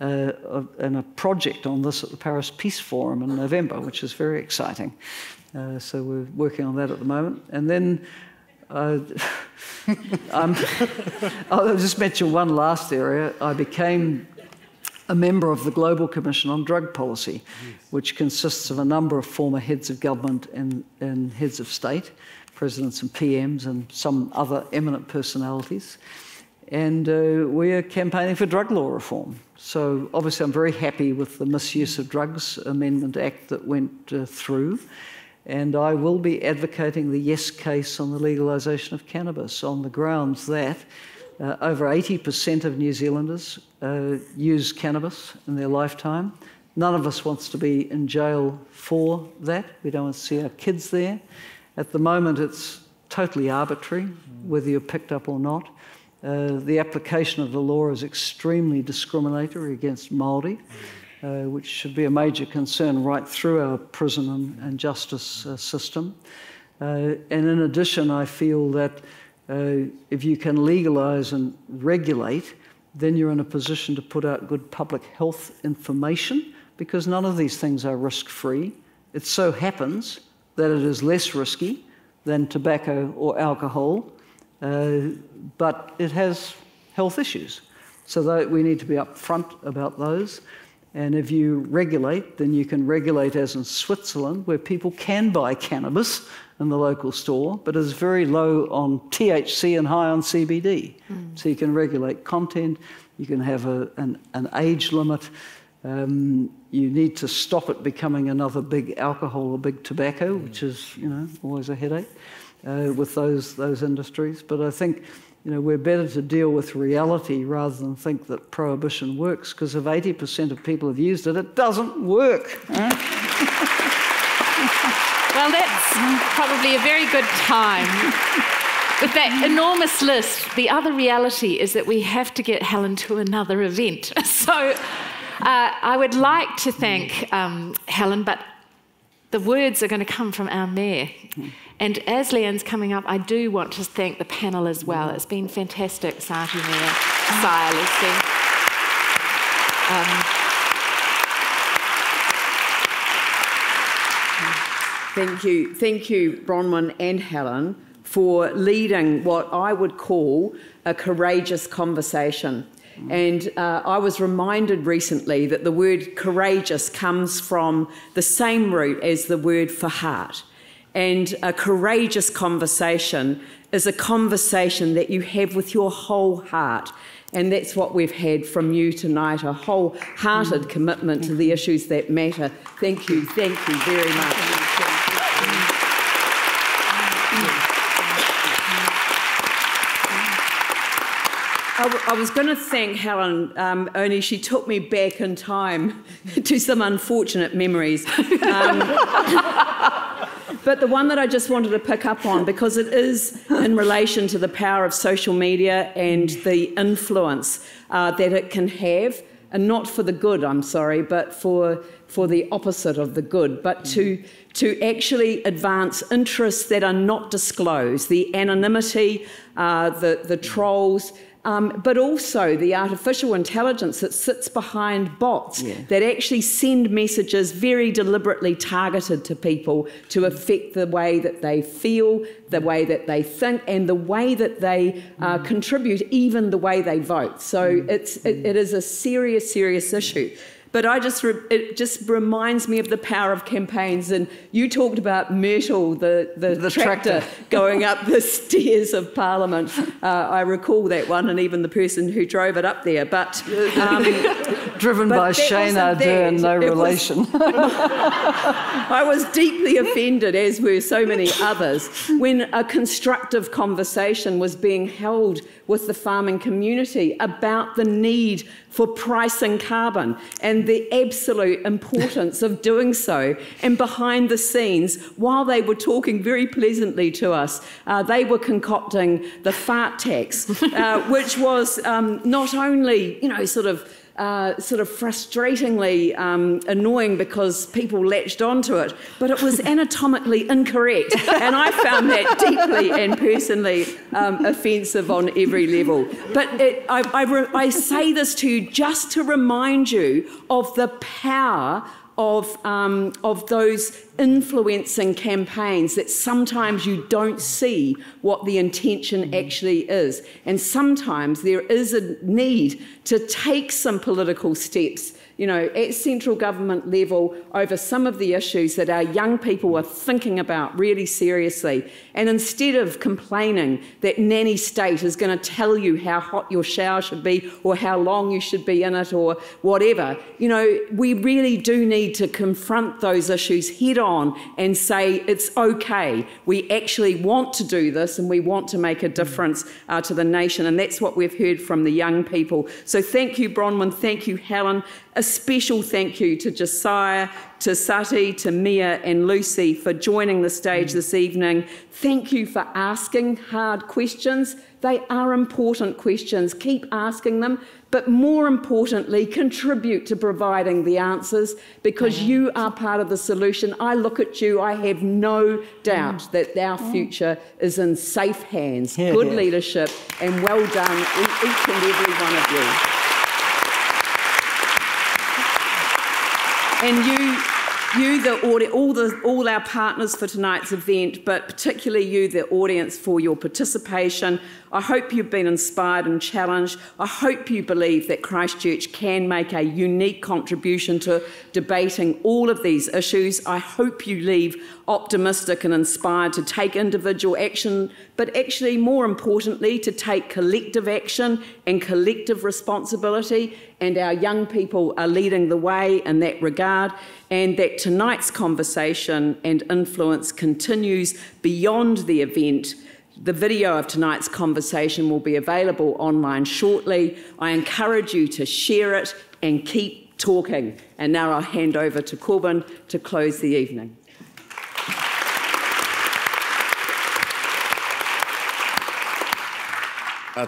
and a project on this at the Paris Peace Forum in November, which is very exciting. So we're working on that at the moment. And then I'll just mention one last area. I became a member of the Global Commission on Drug Policy, which consists of a number of former heads of government and heads of state, presidents and PMs and some other eminent personalities. And we are campaigning for drug law reform. So obviously I'm very happy with the Misuse of Drugs Amendment Act that went through. And I will be advocating the yes case on the legalisation of cannabis on the grounds that over 80% of New Zealanders use cannabis in their lifetime. None of us wants to be in jail for that. We don't want to see our kids there. At the moment, it's totally arbitrary whether you're picked up or not. The application of the law is extremely discriminatory against Māori. Which should be a major concern right through our prison and justice system. And in addition, I feel that if you can legalise and regulate, then you're in a position to put out good public health information because none of these things are risk-free. It so happens that it is less risky than tobacco or alcohol, but it has health issues. So that we need to be upfront about those. And if you regulate, then you can regulate as in Switzerland, where people can buy cannabis in the local store, but it's very low on THC and high on CBD. So you can regulate content, you can have an age limit, you need to stop it becoming another big alcohol or big tobacco, which is, you know, always a headache with those industries. But I think, you know, we're better to deal with reality rather than think that prohibition works, because if 80% of people have used it, it doesn't work. Well, that's probably a very good time. With that enormous list, the other reality is that we have to get Helen to another event. So I would like to thank Helen, but the words are going to come from our mayor. And as Leanne's coming up, I do want to thank the panel as well. It's been fantastic, Sati, Mayor, Sire, Lucy. Thank you, Bronwyn and Helen, for leading what I would call a courageous conversation. And I was reminded recently that the word courageous comes from the same root as the word for heart. And a courageous conversation is a conversation that you have with your whole heart. And that's what we've had from you tonight, a wholehearted commitment to the issues that matter. Thank you very much. I was going to thank Helen, only she took me back in time to some unfortunate memories. But the one that I just wanted to pick up on, because it is in relation to the power of social media and the influence that it can have, and not for the good, I'm sorry, but for the opposite of the good, but to actually advance interests that are not disclosed, the anonymity, the trolls, but also the artificial intelligence that sits behind bots that actually send messages very deliberately targeted to people to affect the way that they feel, the way that they think, and the way that they contribute, even the way they vote. So it is a serious, serious issue. But it just reminds me of the power of campaigns. And you talked about Myrtle, the tractor going up the stairs of Parliament. I recall that one, and even the person who drove it up there. But driven by Shane Ardern, no relation. I was deeply offended, as were so many others, when a constructive conversation was being held with the farming community about the need for pricing carbon and the absolute importance of doing so. And behind the scenes, while they were talking very pleasantly to us, they were concocting the fart tax, which was not only, sort of frustratingly annoying because people latched onto it, but it was anatomically incorrect. And I found that deeply and personally offensive on every level. But I say this to you just to remind you of the power of those influencing campaigns, that sometimes you don't see what the intention actually is. And sometimes there is a need to take some political steps, at central government level over some of the issues that our young people are thinking about really seriously. And instead of complaining that nanny state is going to tell you how hot your shower should be or how long you should be in it or whatever, we really do need to confront those issues head on and say it's okay. We actually want to do this and we want to make a difference to the nation. And that's what we've heard from the young people. So thank you, Bronwyn. Thank you, Helen. A special thank you to Josiah, to Sati, to Mia and Lucy for joining the stage this evening. Thank you for asking hard questions. They are important questions. Keep asking them. But more importantly, contribute to providing the answers, because you are part of the solution. I look at you, I have no doubt that our future is in safe hands, good leadership, and well done each and every one of you. And you all our partners for tonight's event, but particularly you, the audience, for your participation. I hope you've been inspired and challenged. I hope you believe that Christchurch can make a unique contribution to debating all of these issues. I hope you leave optimistic and inspired to take individual action, but actually, more importantly, to take collective action and collective responsibility. And our young people are leading the way in that regard, and that tonight's conversation and influence continues beyond the event. The video of tonight's conversation will be available online shortly. I encourage you to share it and keep talking. And now I'll hand over to Corban to close the evening.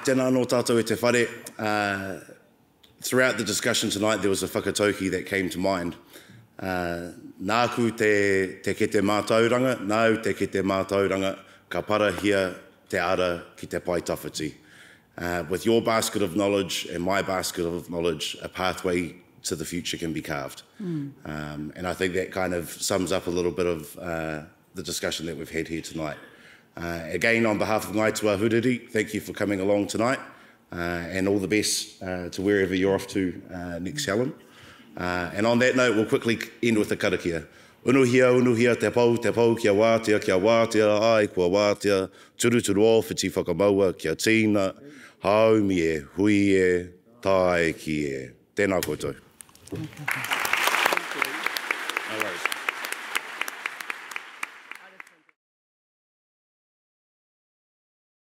Tēnā anō tātou e te whare. Throughout the discussion tonight, there was a whakatauki that came to mind. Nāku te kete mātauranga, nāu te kete mātauranga, ka parahia te ara ki te pai tawhiti. With your basket of knowledge and my basket of knowledge, a pathway to the future can be carved. And I think that kind of sums up a little bit of the discussion that we've had here tonight. Again, on behalf of Ngāi Tūāhuriri, thank you for coming along tonight. And all the best to wherever you're off to next, Helen. And on that note, we'll quickly end with the karakia. Unuhia, te pau, kia wātea, ai, kua wātea, turuturu o whiti whakamaua, kia tīna, haumi e, hui e, tai ki e. Tēnā koutou.